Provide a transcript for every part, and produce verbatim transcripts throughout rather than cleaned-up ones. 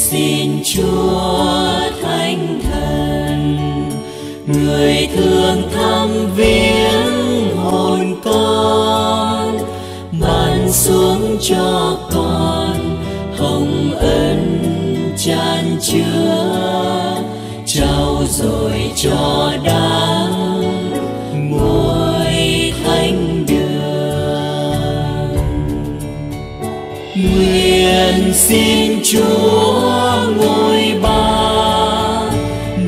xin Chúa Thánh Thần, người thương thăm viếng hồn con, ban xuống cho con hồng ân chan chứa, trao dồi cho đám muội thánh đường. Nguyện xin Chúa ngôi ba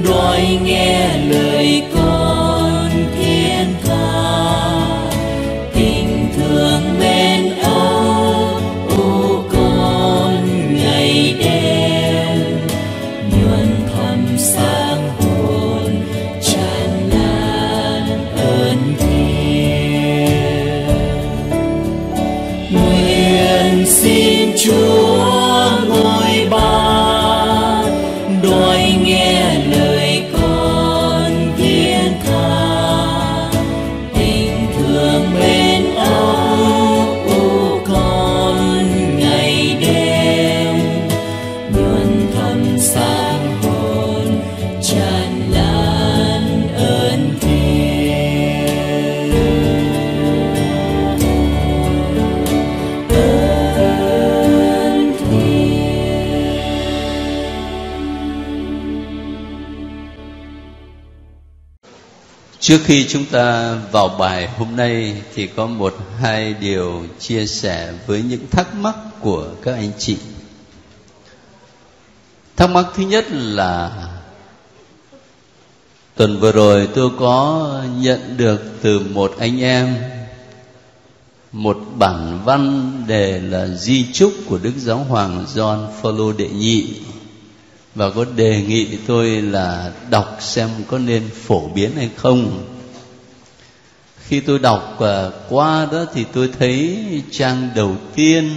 đòi nghe lời con thiên tha, tình thương mến âu ô con ngày đêm, nhuần thầm sáng hồn tràn lan ơn thiên. Nguyện xin Chúa ngôi ba đòi nghe lời con thiên tha, tình thương bên âu ô con ngày đêm, luôn thầm sáng hồn tràn lan ơn thiên. Ơn thiên. Trước khi chúng ta vào bài hôm nay thì có một hai điều chia sẻ với những thắc mắc của các anh chị. Thắc mắc thứ nhất là tuần vừa rồi tôi có nhận được từ một anh em một bản văn đề là di chúc của Đức Giáo Hoàng John Paul Đệ Nhị, và có đề nghị tôi là đọc xem có nên phổ biến hay không. Khi tôi đọc qua đó thì tôi thấy trang đầu tiên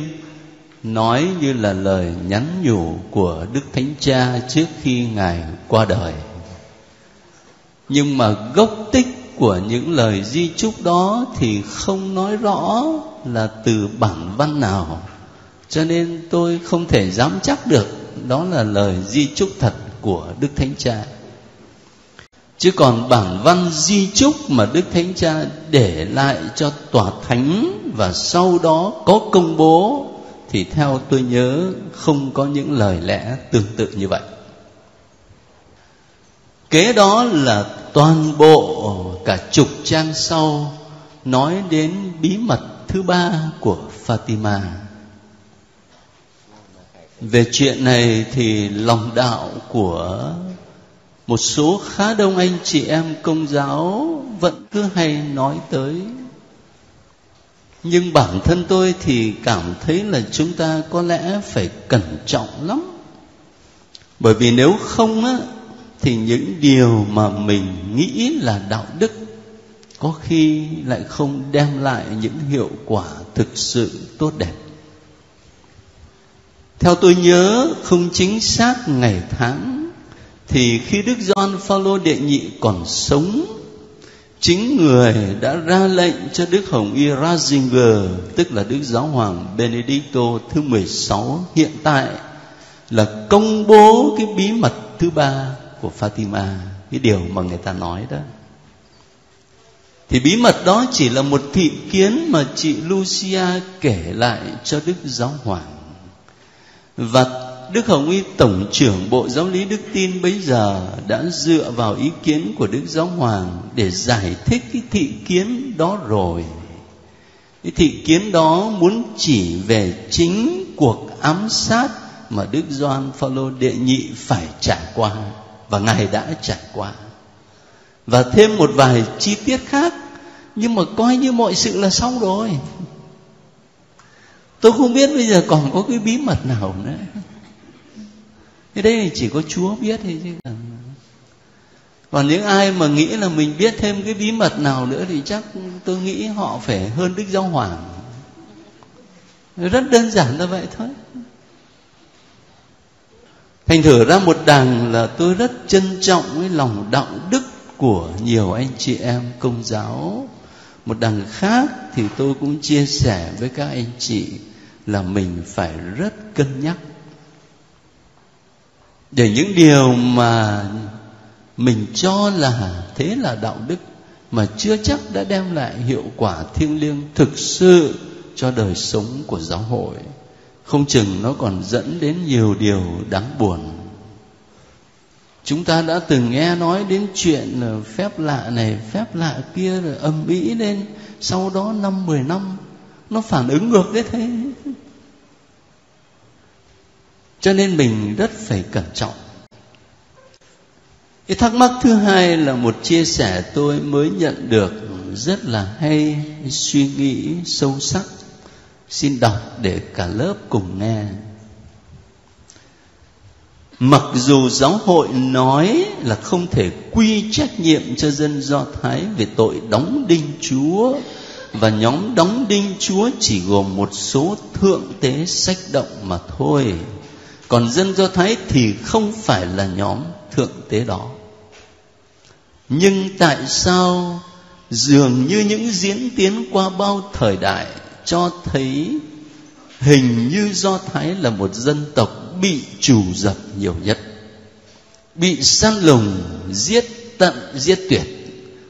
nói như là lời nhắn nhủ của Đức Thánh Cha trước khi Ngài qua đời. Nhưng mà gốc tích của những lời di chúc đó thì không nói rõ là từ bản văn nào, cho nên tôi không thể dám chắc được đó là lời di chúc thật của Đức Thánh Cha. Chứ còn bản văn di chúc mà Đức Thánh Cha để lại cho tòa thánh và sau đó có công bố thì theo tôi nhớ không có những lời lẽ tương tự như vậy. Kế đó là toàn bộ cả chục trang sau nói đến bí mật thứ ba của Fatima. Về chuyện này thì lòng đạo của một số khá đông anh chị em Công giáo vẫn cứ hay nói tới. Nhưng bản thân tôi thì cảm thấy là chúng ta có lẽ phải cẩn trọng lắm. Bởi vì nếu không á, thì những điều mà mình nghĩ là đạo đức có khi lại không đem lại những hiệu quả thực sự tốt đẹp. Theo tôi nhớ không chính xác ngày tháng thì khi Đức Gioan Phaolô Đệ Nhị còn sống, chính người đã ra lệnh cho Đức Hồng Y Ratzinger, tức là Đức Giáo Hoàng Benedicto thứ mười sáu hiện tại, là công bố cái bí mật thứ ba của Fatima, cái điều mà người ta nói đó. Thì bí mật đó chỉ là một thị kiến mà chị Lucia kể lại cho Đức Giáo Hoàng. Và Đức Hồng Y Tổng trưởng Bộ Giáo lý Đức tin bấy giờ đã dựa vào ý kiến của Đức Giáo Hoàng để giải thích cái thị kiến đó rồi. Cái thị kiến đó muốn chỉ về chính cuộc ám sát mà Đức Gioan Phaolô Đệ Nhị phải trải qua và Ngài đã trải qua. Và thêm một vài chi tiết khác, nhưng mà coi như mọi sự là xong rồi. Tôi không biết bây giờ còn có cái bí mật nào nữa. Cái đấy chỉ có Chúa biết thôi chứ. Còn những ai mà nghĩ là mình biết thêm cái bí mật nào nữa thì chắc tôi nghĩ họ phải hơn Đức Giáo Hoàng. Rất đơn giản là vậy thôi. Thành thử ra một đằng là tôi rất trân trọng cái lòng đạo đức của nhiều anh chị em Công giáo. Một đằng khác thì tôi cũng chia sẻ với các anh chị là mình phải rất cân nhắc. Để những điều mà mình cho là thế là đạo đức mà chưa chắc đã đem lại hiệu quả thiêng liêng thực sự cho đời sống của giáo hội. Không chừng nó còn dẫn đến nhiều điều đáng buồn. Chúng ta đã từng nghe nói đến chuyện phép lạ này, phép lạ kia rồi âm ỉ lên. Sau đó năm, mười năm, nó phản ứng ngược đấy thế. Cho nên mình rất phải cẩn trọng. Cái thắc mắc thứ hai là một chia sẻ tôi mới nhận được rất là hay, suy nghĩ sâu sắc. Xin đọc để cả lớp cùng nghe. Mặc dù giáo hội nói là không thể quy trách nhiệm cho dân Do Thái về tội đóng đinh Chúa, và nhóm đóng đinh Chúa chỉ gồm một số thượng tế sách động mà thôi, còn dân Do Thái thì không phải là nhóm thượng tế đó. Nhưng tại sao dường như những diễn tiến qua bao thời đại cho thấy hình như Do Thái là một dân tộc bị trù dập nhiều nhất, bị săn lùng, giết tận, giết tuyệt?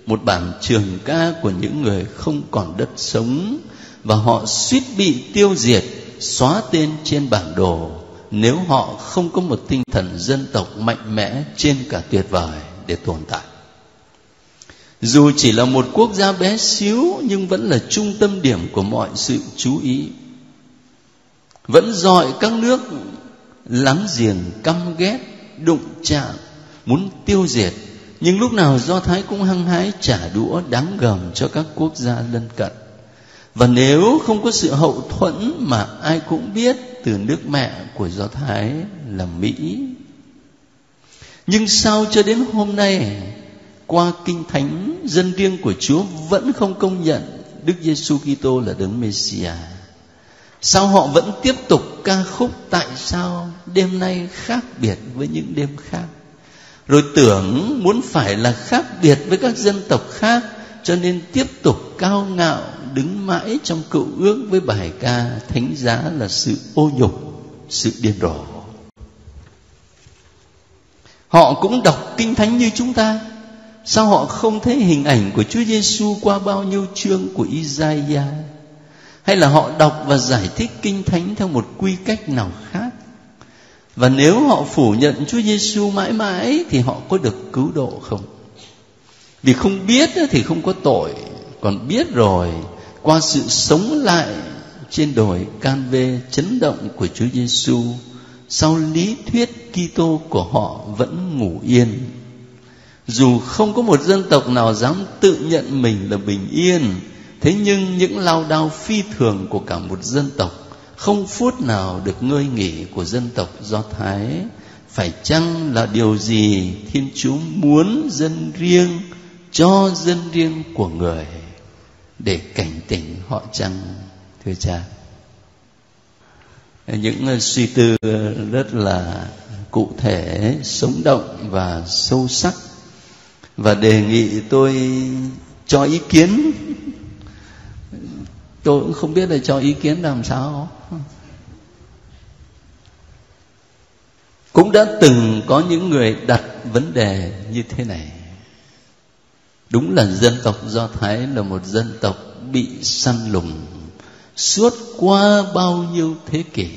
Một bản trường ca của những người không còn đất sống, và họ suýt bị tiêu diệt, xóa tên trên bản đồ, nếu họ không có một tinh thần dân tộc mạnh mẽ trên cả tuyệt vời để tồn tại. Dù chỉ là một quốc gia bé xíu, nhưng vẫn là trung tâm điểm của mọi sự chú ý, vẫn dọi các nước láng giềng căm ghét, đụng chạm, muốn tiêu diệt. Nhưng lúc nào Do Thái cũng hăng hái trả đũa đáng gờm cho các quốc gia lân cận. Và nếu không có sự hậu thuẫn mà ai cũng biết từ nước mẹ của Do Thái là Mỹ. Nhưng sao cho đến hôm nay, qua Kinh Thánh, dân riêng của Chúa vẫn không công nhận Đức Giêsu Kitô là đấng Messiah? Sao họ vẫn tiếp tục ca khúc Tại Sao Đêm Nay Khác Biệt với Những Đêm Khác, rồi tưởng muốn phải là khác biệt với các dân tộc khác, cho nên tiếp tục cao ngạo đứng mãi trong Cựu Ước với bài ca thánh giá là sự ô nhục, sự điên rồ? Họ cũng đọc Kinh Thánh như chúng ta, sao họ không thấy hình ảnh của Chúa Giêsu qua bao nhiêu chương của Isaiah? Hay là họ đọc và giải thích Kinh Thánh theo một quy cách nào khác? Và nếu họ phủ nhận Chúa Giêsu mãi mãi thì họ có được cứu độ không? Vì không biết thì không có tội, còn biết rồi, qua sự sống lại trên đồi Canvê chấn động của Chúa Giêsu, sau lý thuyết Kitô của họ vẫn ngủ yên. Dù không có một dân tộc nào dám tự nhận mình là bình yên, thế nhưng những lao đao phi thường của cả một dân tộc không phút nào được ngơi nghỉ của dân tộc Do Thái, phải chăng là điều gì Thiên Chúa muốn dân riêng cho dân riêng của người để cảnh tỉnh họ chăng, thưa cha? Những suy tư rất là cụ thể, sống động và sâu sắc, và đề nghị tôi cho ý kiến. Tôi cũng không biết là cho ý kiến làm sao. Cũng đã từng có những người đặt vấn đề như thế này. Đúng là dân tộc Do Thái là một dân tộc bị săn lùng suốt qua bao nhiêu thế kỷ,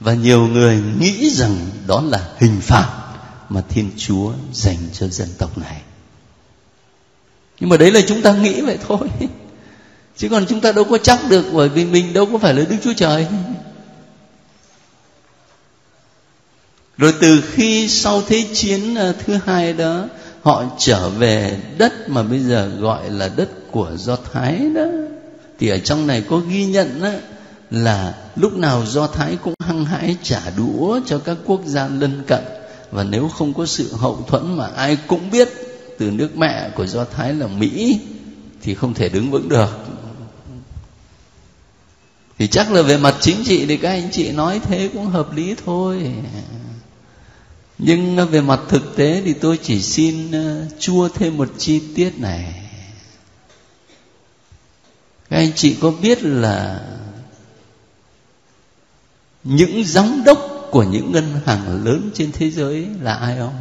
và nhiều người nghĩ rằng đó là hình phạt mà Thiên Chúa dành cho dân tộc này. Nhưng mà đấy là chúng ta nghĩ vậy thôi, chứ còn chúng ta đâu có chắc được, bởi vì mình đâu có phải là Đức Chúa Trời. Rồi từ khi sau Thế chiến thứ hai đó, họ trở về đất mà bây giờ gọi là đất của Do Thái đó, thì ở trong này có ghi nhận đó, là lúc nào Do Thái cũng hăng hái trả đũa cho các quốc gia lân cận, và nếu không có sự hậu thuẫn mà ai cũng biết từ nước mẹ của Do Thái là Mỹ thì không thể đứng vững được. Thì chắc là về mặt chính trị thì các anh chị nói thế cũng hợp lý thôi. Nhưng về mặt thực tế thì tôi chỉ xin chua thêm một chi tiết này. Các anh chị có biết là những giám đốc của những ngân hàng lớn trên thế giới là ai không?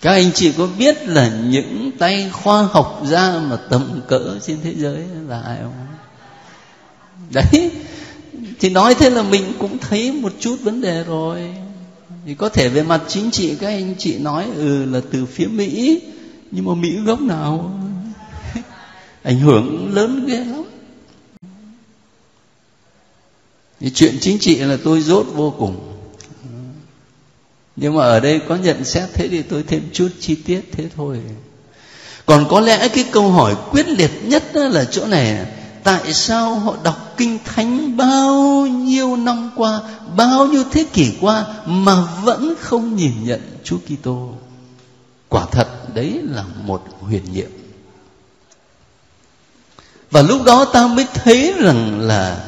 Các anh chị có biết là những tay khoa học gia mà tầm cỡ trên thế giới là ai không? Đấy, thì nói thế là mình cũng thấy một chút vấn đề rồi. Thì có thể về mặt chính trị các anh chị nói ừ là từ phía Mỹ, nhưng mà Mỹ gốc nào? Ảnh hưởng lớn ghê lắm. Thì chuyện chính trị là tôi dốt vô cùng, nhưng mà ở đây có nhận xét thế thì tôi thêm chút chi tiết thế thôi. Còn có lẽ cái câu hỏi quyết liệt nhất là chỗ này: tại sao họ đọc Kinh Thánh bao nhiêu năm qua, bao nhiêu thế kỷ qua mà vẫn không nhìn nhận Chúa Kitô? Quả thật đấy là một huyền nhiệm. Và lúc đó ta mới thấy rằng là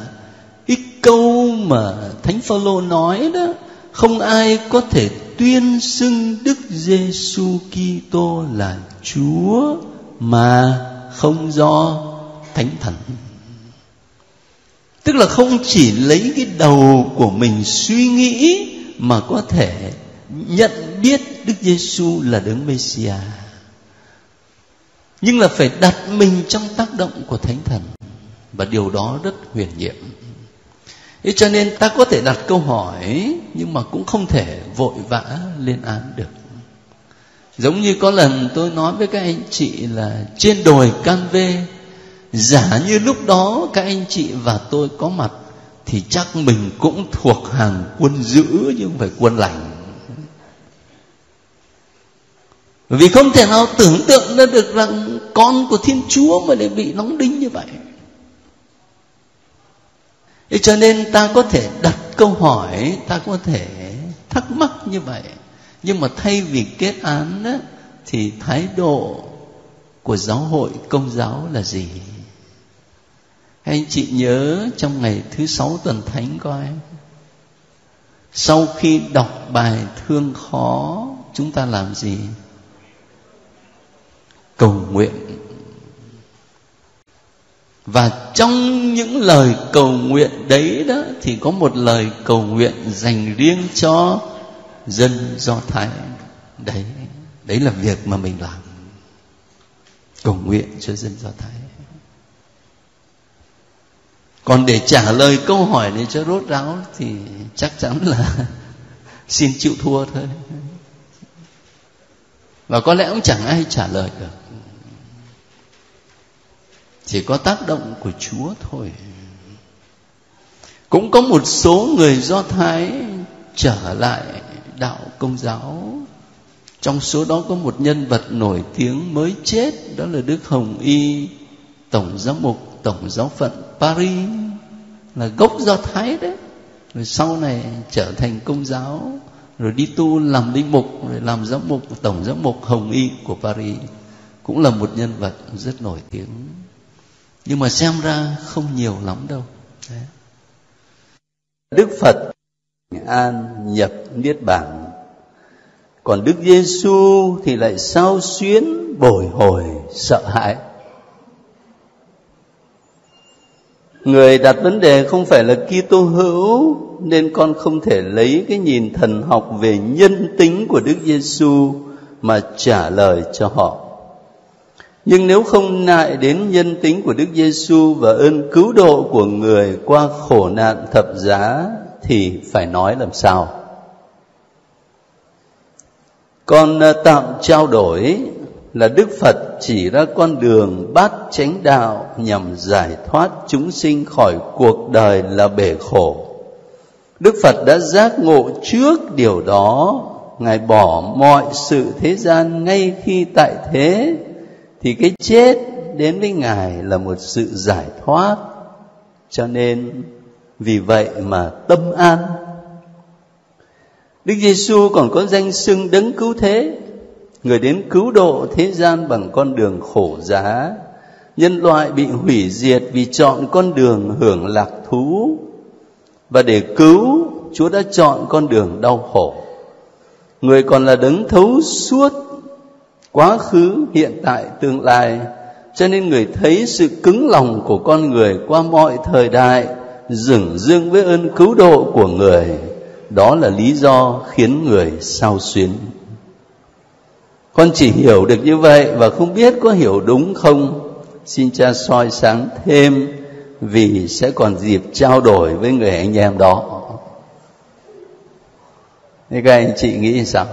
cái câu mà Thánh Phêrô nói đó: không ai có thể tuyên xưng Đức Giêsu Kitô là Chúa mà không do Thánh Thần. Tức là không chỉ lấy cái đầu của mình suy nghĩ mà có thể nhận biết Đức Giêsu là Đấng Mêsia, nhưng là phải đặt mình trong tác động của Thánh Thần, và điều đó rất huyền nhiệm. Thế cho nên ta có thể đặt câu hỏi, nhưng mà cũng không thể vội vã lên án được. Giống như có lần tôi nói với các anh chị là trên đồi Canvê, giả như lúc đó các anh chị và tôi có mặt thì chắc mình cũng thuộc hàng quân dữ chứ không phải quân lành. Bởi vì không thể nào tưởng tượng ra được rằng con của Thiên Chúa mà lại bị đóng đinh như vậy. Thế cho nên ta có thể đặt câu hỏi, ta có thể thắc mắc như vậy, nhưng mà thay vì kết án á, thì thái độ của giáo hội Công giáo là gì? Anh chị nhớ trong ngày thứ sáu tuần thánh coi, sau khi đọc bài thương khó chúng ta làm gì? Cầu nguyện. Và trong những lời cầu nguyện đấy đó thì có một lời cầu nguyện dành riêng cho dân Do Thái. Đấy, đấy là việc mà mình làm, cầu nguyện cho dân Do Thái. Còn để trả lời câu hỏi này cho rốt ráo thì chắc chắn là xin chịu thua thôi. Và có lẽ cũng chẳng ai trả lời được, chỉ có tác động của Chúa thôi. Cũng có một số người Do Thái trở lại đạo Công giáo. Trong số đó có một nhân vật nổi tiếng mới chết, đó là Đức Hồng Y, Tổng Giám mục Tổng giáo phận Paris, là gốc Do Thái đấy. Rồi sau này trở thành Công giáo, rồi đi tu làm linh mục, rồi làm giám mục, Tổng Giám mục Hồng Y của Paris. Cũng là một nhân vật rất nổi tiếng, nhưng mà xem ra không nhiều lắm đâu. Đấy. Đức Phật an nhập niết bàn, còn Đức Giêsu thì lại xao xuyến, bồi hồi, sợ hãi. Người đặt vấn đề không phải là Kitô hữu, nên con không thể lấy cái nhìn thần học về nhân tính của Đức Giêsu mà trả lời cho họ. Nhưng nếu không nại đến nhân tính của Đức Giêsu và ơn cứu độ của người qua khổ nạn thập giá thì phải nói làm sao? Con tạm trao đổi là Đức Phật chỉ ra con đường bát chánh đạo nhằm giải thoát chúng sinh khỏi cuộc đời là bể khổ. Đức Phật đã giác ngộ trước điều đó, Ngài bỏ mọi sự thế gian ngay khi tại thế, thì cái chết đến với Ngài là một sự giải thoát. Cho nên vì vậy mà tâm an. Đức Giêsu còn có danh xưng Đấng Cứu Thế, người đến cứu độ thế gian bằng con đường khổ giá. Nhân loại bị hủy diệt vì chọn con đường hưởng lạc thú, và để cứu, Chúa đã chọn con đường đau khổ. Người còn là đấng thấu suốt quá khứ, hiện tại, tương lai. Cho nên người thấy sự cứng lòng của con người qua mọi thời đại dửng dưng với ơn cứu độ của người. Đó là lý do khiến người xao xuyến. Con chỉ hiểu được như vậy và không biết có hiểu đúng không. Xin cha soi sáng thêm, vì sẽ còn dịp trao đổi với người anh em đó. Thế các anh chị nghĩ sao?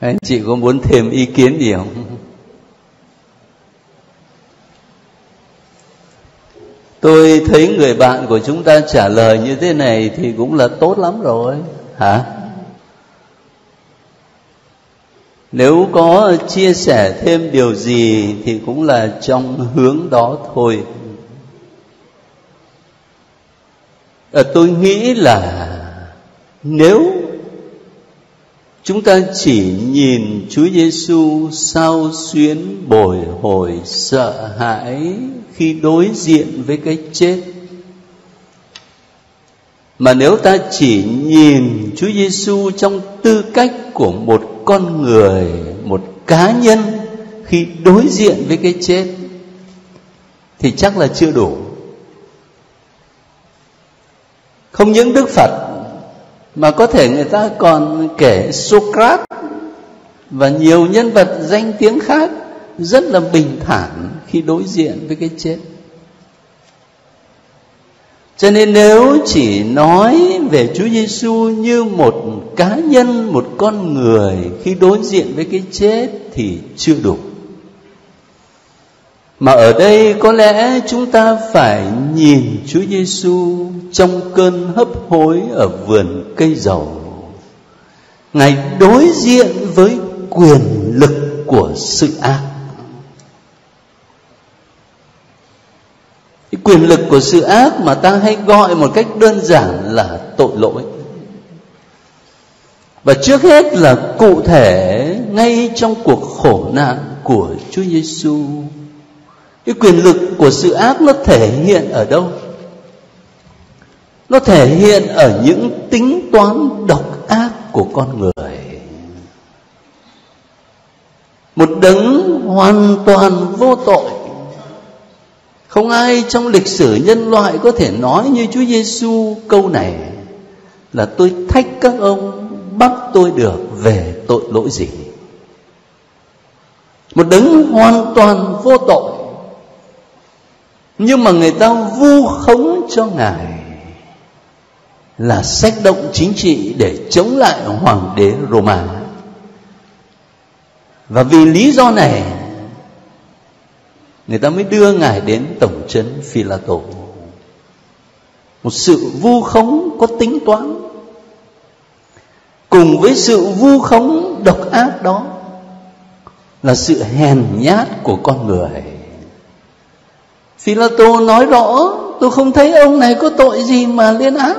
Anh chị có muốn thêm ý kiến gì không? Tôi thấy người bạn của chúng ta trả lời như thế này thì cũng là tốt lắm rồi. Hả? Nếu có chia sẻ thêm điều gì thì cũng là trong hướng đó thôi. À, tôi nghĩ là nếu chúng ta chỉ nhìn Chúa Giêsu xao xuyến, bồi hồi, sợ hãi khi đối diện với cái chết, mà nếu ta chỉ nhìn Chúa Giêsu trong tư cách của một con người, một cá nhân khi đối diện với cái chết, thì chắc là chưa đủ. Không những Đức Phật mà có thể người ta còn kể Socrates và nhiều nhân vật danh tiếng khác rất là bình thản khi đối diện với cái chết. Cho nên nếu chỉ nói về Chúa Giêsu như một cá nhân, một con người khi đối diện với cái chết thì chưa đủ. Mà ở đây có lẽ chúng ta phải nhìn Chúa Giêsu trong cơn hấp hối ở vườn cây dầu. Ngài đối diện với quyền lực của sự ác. Cái quyền lực của sự ác mà ta hay gọi một cách đơn giản là tội lỗi. Và trước hết là cụ thể ngay trong cuộc khổ nạn của Chúa Giêsu. Cái quyền lực của sự ác nó thể hiện ở đâu? Nó thể hiện ở những tính toán độc ác của con người. Một đấng hoàn toàn vô tội. Không ai trong lịch sử nhân loại có thể nói như Chúa Giêsu câu này là tôi thách các ông bắt tôi được về tội lỗi gì. Một đấng hoàn toàn vô tội, nhưng mà người ta vu khống cho Ngài là sách động chính trị để chống lại hoàng đế Roma. Và vì lý do này, người ta mới đưa Ngài đến tổng trấn Phi-la-tô. Một sự vu khống có tính toán. Cùng với sự vu khống độc ác đó là sự hèn nhát của con người. Phi-la-tô nói rõ, tôi không thấy ông này có tội gì mà lên án.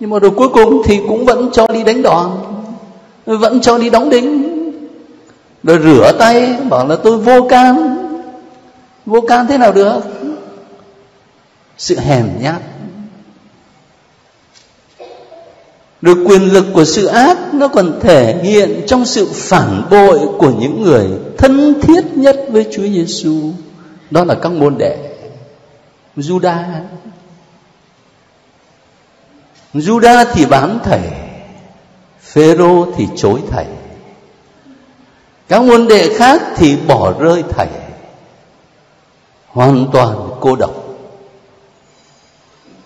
Nhưng mà rồi cuối cùng thì cũng vẫn cho đi đánh đòn, vẫn cho đi đóng đinh, rồi rửa tay, bảo là tôi vô can. Vô can thế nào được? Sự hèn nhát. Rồi quyền lực của sự ác nó còn thể hiện trong sự phản bội của những người thân thiết nhất với Chúa Giêsu. Đó là các môn đệ. Judas Judas thì bán thầy, Phêrô thì chối thầy, các môn đệ khác thì bỏ rơi thầy, hoàn toàn cô độc.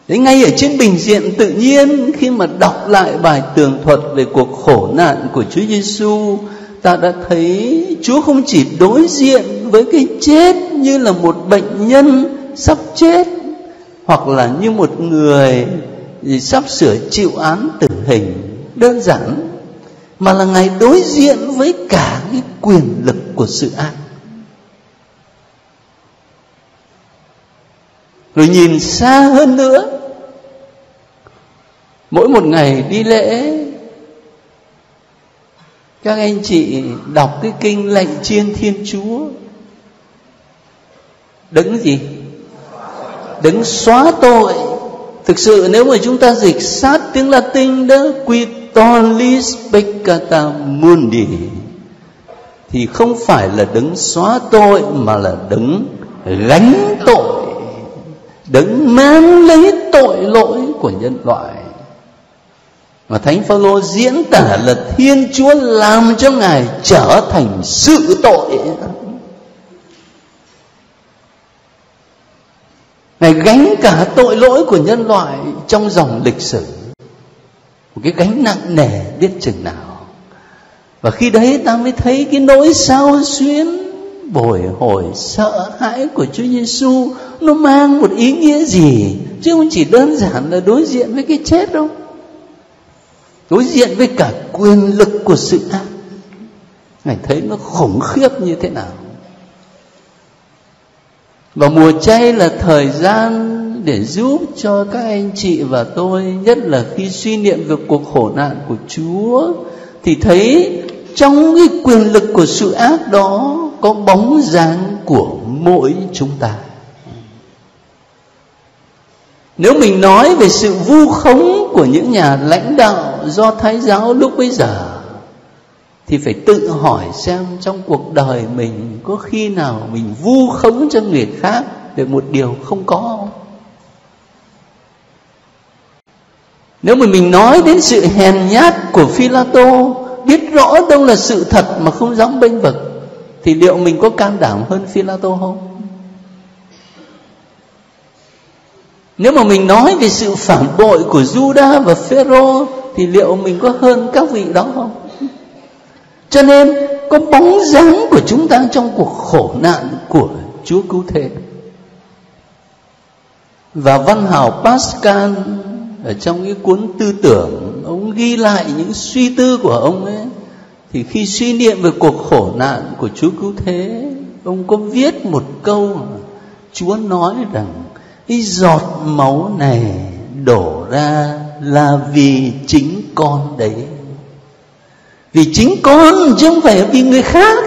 Đấy, ngay ở trên bình diện tự nhiên, khi mà đọc lại bài tường thuật về cuộc khổ nạn của Chúa Giêsu, ta đã thấy Chúa không chỉ đối diện với cái chết như là một bệnh nhân sắp chết, hoặc là như một người sắp sửa chịu án tử hình đơn giản, mà là Ngài đối diện với cả cái quyền lực của sự ác. Rồi nhìn xa hơn nữa, mỗi một ngày đi lễ, các anh chị đọc cái kinh lành chiên Thiên Chúa, đấng gì? Đấng xóa tội. Thực sự nếu mà chúng ta dịch sát tiếng Latin đó, Quitolis peccata mundi, thì không phải là đấng xóa tội mà là đấng gánh tội, đứng mang lấy tội lỗi của nhân loại. Và Thánh Phêrô diễn tả là Thiên Chúa làm cho Ngài trở thành sự tội. Ngài gánh cả tội lỗi của nhân loại trong dòng lịch sử, một cái gánh nặng nề biết chừng nào. Và khi đấy ta mới thấy cái nỗi xao xuyến, bồi hồi, sợ hãi của Chúa Giêsu nó mang một ý nghĩa gì, chứ không chỉ đơn giản là đối diện với cái chết đâu. Đối diện với cả quyền lực của sự ác, Ngài thấy nó khủng khiếp như thế nào. Và mùa chay là thời gian để giúp cho các anh chị và tôi, nhất là khi suy niệm về cuộc khổ nạn của Chúa, thì thấy trong cái quyền lực của sự ác đó có bóng dáng của mỗi chúng ta. Nếu mình nói về sự vu khống của những nhà lãnh đạo do Thái giáo lúc bấy giờ, thì phải tự hỏi xem trong cuộc đời mình có khi nào mình vu khống cho người khác về một điều không có không? Nếu mà mình nói đến sự hèn nhát của Phi-la-tô, biết rõ đâu là sự thật mà không dám bênh vực, thì liệu mình có can đảm hơn Phi-la-tô không? Nếu mà mình nói về sự phản bội của Judas và Phêrô, thì liệu mình có hơn các vị đó không? Cho nên có bóng dáng của chúng ta trong cuộc khổ nạn của Chúa Cứu Thế. Và văn hào Pascal ở trong cái cuốn tư tưởng, ông ghi lại những suy tư của ông ấy, thì khi suy niệm về cuộc khổ nạn của Chúa Cứu Thế, ông có viết một câu. Chúa nói rằng cái giọt máu này đổ ra là vì chính con đấy. Vì chính con chứ không phải vì người khác.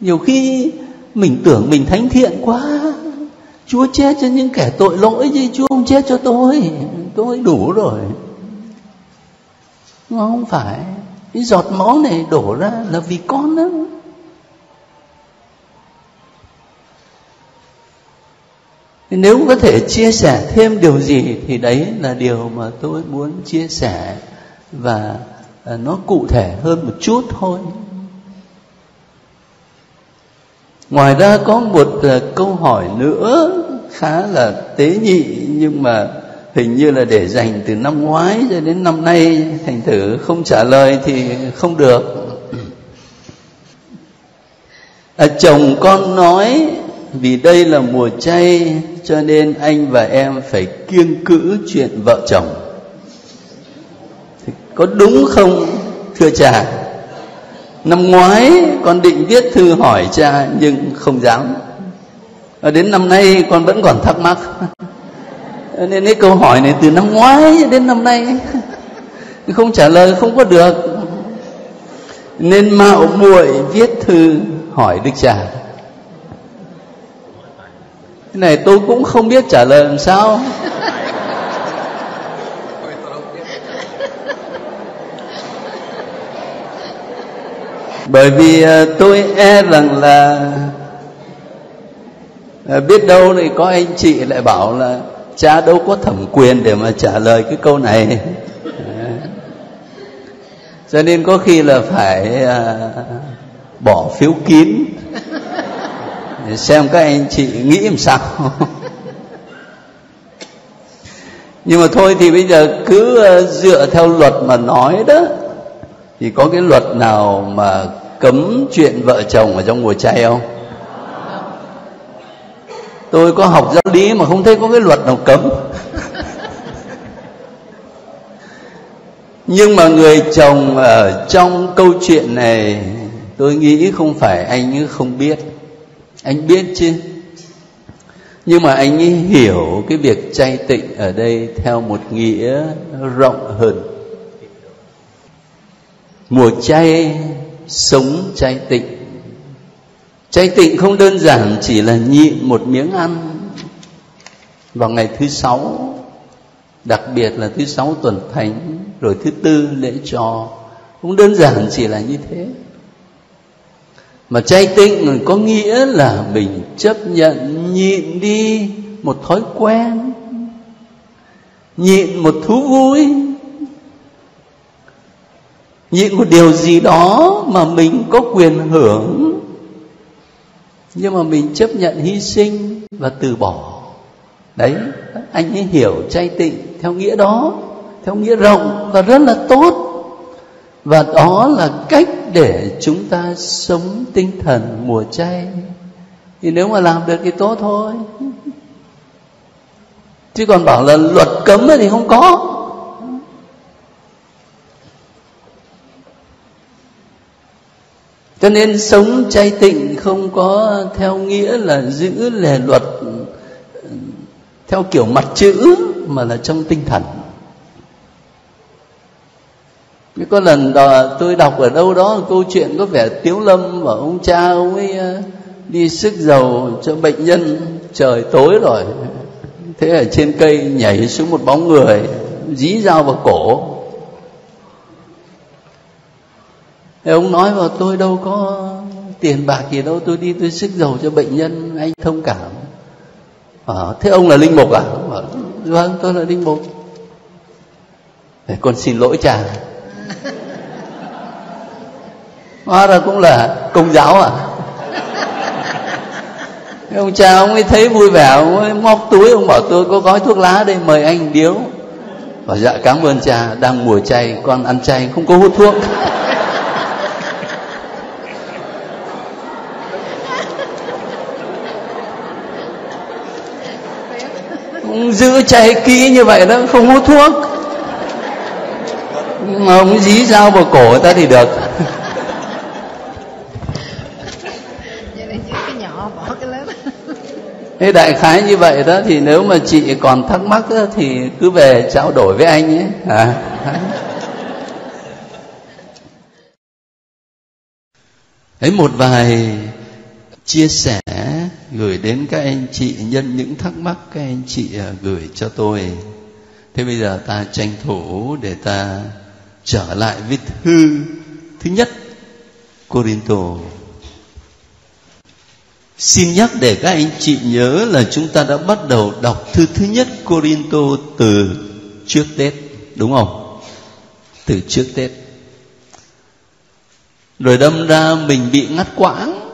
Nhiều khi mình tưởng mình thánh thiện quá, Chúa chết cho những kẻ tội lỗi chứ Chúa không chết cho tôi, tôi đủ rồi. Nhưng mà không phải, cái giọt máu này đổ ra là vì con đó. Nếu có thể chia sẻ thêm điều gì thì đấy là điều mà tôi muốn chia sẻ, và nó cụ thể hơn một chút thôi. Ngoài ra có một câu hỏi nữa khá là tế nhị, nhưng mà hình như là để dành từ năm ngoái cho đến năm nay, thành thử không trả lời thì không được. À, chồng con nói vì đây là mùa chay cho nên anh và em phải kiêng cữ chuyện vợ chồng. Thì có đúng không thưa cha? Năm ngoái con định viết thư hỏi cha nhưng không dám. Và đến năm nay con vẫn còn thắc mắc. Nên cái câu hỏi này từ năm ngoái đến năm nay không trả lời không có được. Nên mạo muội viết thư hỏi Đức Cha. Cái này tôi cũng không biết trả lời làm sao. Bởi vì tôi e rằng là biết đâu thì có anh chị lại bảo là cha đâu có thẩm quyền để mà trả lời cái câu này. Cho nên có khi là phải bỏ phiếu kín để xem các anh chị nghĩ làm sao. Nhưng mà thôi thì bây giờ cứ dựa theo luật mà nói đó. Thì có cái luật nào mà cấm chuyện vợ chồng ở trong mùa chay không? Tôi có học giáo lý mà không thấy có cái luật nào cấm. Nhưng mà người chồng ở trong câu chuyện này, tôi nghĩ không phải anh ấy không biết. Anh biết chứ. Nhưng mà anh ấy hiểu cái việc chay tịnh ở đây theo một nghĩa rộng hơn. Mùa chay, sống chay tịnh. Chay tịnh không đơn giản chỉ là nhịn một miếng ăn vào ngày thứ sáu, đặc biệt là thứ sáu tuần thánh, rồi thứ tư lễ trò. Không đơn giản chỉ là như thế. Mà chay tịnh có nghĩa là mình chấp nhận nhịn đi một thói quen, nhịn một thú vui, nhịn một điều gì đó mà mình có quyền hưởng, nhưng mà mình chấp nhận hy sinh và từ bỏ. Đấy, anh ấy hiểu chay tịnh theo nghĩa đó, theo nghĩa rộng và rất là tốt. Và đó là cách để chúng ta sống tinh thần mùa chay. Thì nếu mà làm được thì tốt thôi, chứ còn bảo là luật cấm thì không có. Cho nên sống chay tịnh không có theo nghĩa là giữ lề luật theo kiểu mặt chữ, mà là trong tinh thần. Có lần đó, tôi đọc ở đâu đó một câu chuyện có vẻ Tiếu Lâm và ông cha ông ấy đi sức dầu cho bệnh nhân, trời tối rồi, thế ở trên cây nhảy xuống một bóng người, dí dao vào cổ. Thế ông nói vào, tôi đâu có tiền bạc gì đâu, tôi đi tôi sức dầu cho bệnh nhân, anh thông cảm. À, thế ông là linh mục à? À, vâng, tôi là linh mục. Để con xin lỗi cha. Hóa ra cũng là công giáo à? Ông cha ông ấy thấy vui vẻ, ông ấy móc túi, ông bảo tôi có gói thuốc lá đây, mời anh điếu. Bảo dạ cảm ơn cha, đang mùa chay, con ăn chay không có hút thuốc. Ông giữ chay kỹ như vậy đó, không hút thuốc. Nhưng mà ông dí dao vào cổ người ta thì được. Thế đại khái như vậy đó. Thì nếu mà chị còn thắc mắc đó, thì cứ về trao đổi với anh ấy. À. Đấy, một vài chia sẻ gửi đến các anh chị, nhân những thắc mắc các anh chị gửi cho tôi. Thế bây giờ ta tranh thủ để ta trở lại với thư thứ nhất Côrintô. Xin nhắc để các anh chị nhớ là chúng ta đã bắt đầu đọc thư thứ nhất Côrintô từ trước Tết, đúng không? Từ trước Tết. Rồi đâm ra mình bị ngắt quãng.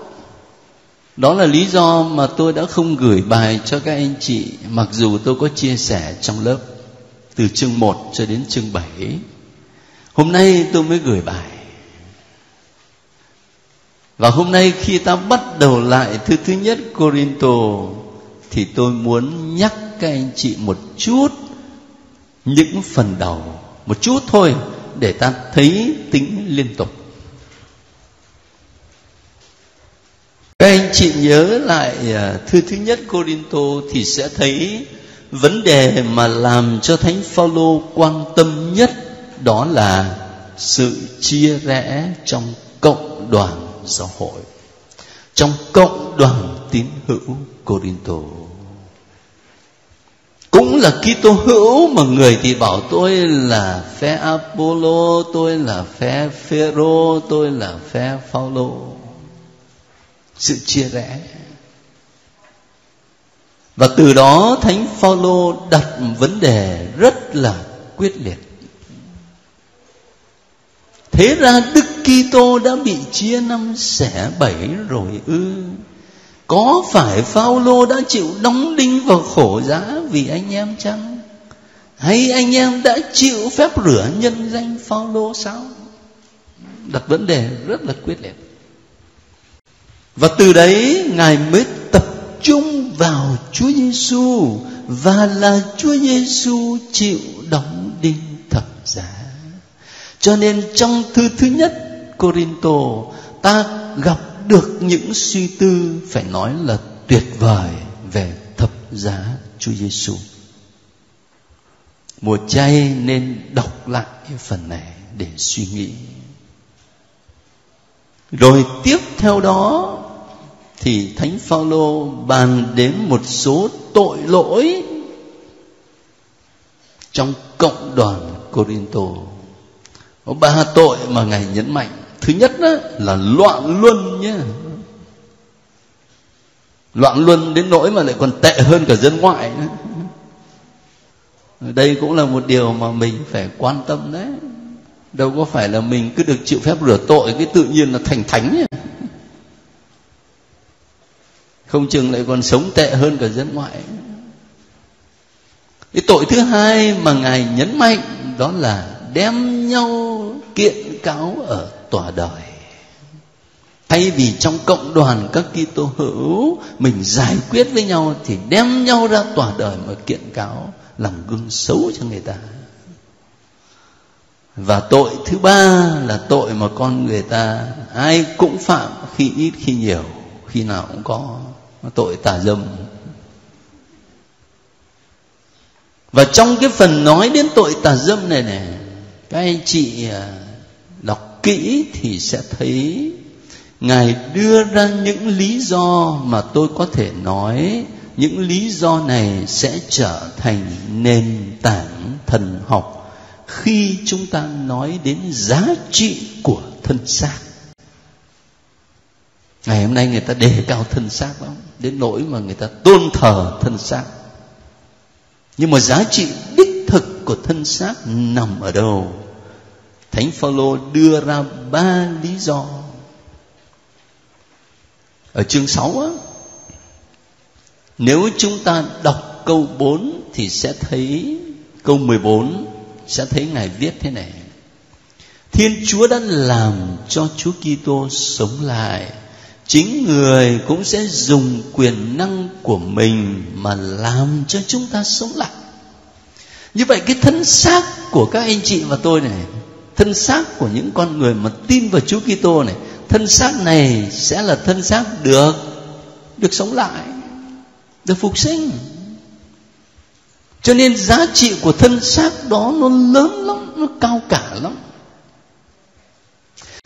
Đó là lý do mà tôi đã không gửi bài cho các anh chị, mặc dù tôi có chia sẻ trong lớp từ chương một cho đến chương bảy. Hôm nay tôi mới gửi bài. Và hôm nay khi ta bắt đầu lại thư thứ nhất Côrintô, thì tôi muốn nhắc các anh chị một chút những phần đầu, một chút thôi, để ta thấy tính liên tục. Các anh chị nhớ lại thư thứ nhất Côrintô thì sẽ thấy vấn đề mà làm cho Thánh Phao-lô quan tâm nhất, đó là sự chia rẽ trong cộng đoàn xã hội, trong cộng đoàn tín hữu Côrintô. Cũng là Kitô hữu mà người thì bảo tôi là phe Apolo, tôi là phe Phêrô, tôi là phe Phao-lô. Sự chia rẽ. Và từ đó Thánh Phao-lô đặt vấn đề rất là quyết liệt. Thế ra Đức Kitô đã bị chia năm xẻ bảy rồi ư? Có phải Phao-lô đã chịu đóng đinh vào khổ giá vì anh em chăng? Hay anh em đã chịu phép rửa nhân danh Phao-lô sao? Đặt vấn đề rất là quyết liệt. Và từ đấy Ngài mới tập trung vào Chúa Giêsu, và là Chúa Giêsu chịu đóng đinh thập giá. Cho nên trong thư thứ nhất Côrintô, ta gặp được những suy tư phải nói là tuyệt vời về thập giá Chúa Giêsu. Mùa chay nên đọc lại phần này để suy nghĩ. Rồi tiếp theo đó thì Thánh Phao-lô bàn đến một số tội lỗi trong cộng đoàn Côrintô. Có ba tội mà Ngài nhấn mạnh. Thứ nhất đó là loạn luân nhé, loạn luân đến nỗi mà lại còn tệ hơn cả dân ngoại nữa. Đây cũng là một điều mà mình phải quan tâm đấy. Đâu có phải là mình cứ được chịu phép rửa tội cái tự nhiên là thành thánh ấy. Không chừng lại còn sống tệ hơn cả dân ngoại. Cái tội thứ hai mà Ngài nhấn mạnh đó là đem nhau kiện cáo ở tòa đời. Thay vì trong cộng đoàn các Kitô hữu mình giải quyết với nhau thì đem nhau ra tòa đời mà kiện cáo, làm gương xấu cho người ta. Và tội thứ ba là tội mà con người ta ai cũng phạm, khi ít khi nhiều, khi nào cũng có, tội tà dâm. Và trong cái phần nói đến tội tà dâm này này, các anh chị đọc kỹ thì sẽ thấy Ngài đưa ra những lý do mà tôi có thể nói những lý do này sẽ trở thành nền tảng thần học khi chúng ta nói đến giá trị của thân xác. Ngày hôm nay người ta đề cao thân xác lắm, đến nỗi mà người ta tôn thờ thân xác. Nhưng mà giá trị đích thực của thân xác nằm ở đâu? Thánh Phêrô đưa ra ba lý do. Ở chương sáu á, nếu chúng ta đọc câu bốn thì sẽ thấy, câu mười bốn sẽ thấy Ngài viết thế này: Thiên Chúa đã làm cho Chúa Kitô sống lại, chính Người cũng sẽ dùng quyền năng của mình mà làm cho chúng ta sống lại. Như vậy cái thân xác của các anh chị và tôi này, thân xác của những con người mà tin vào Chúa Kitô này, thân xác này sẽ là thân xác được được sống lại, được phục sinh. Cho nên giá trị của thân xác đó nó lớn lắm, nó cao cả lắm.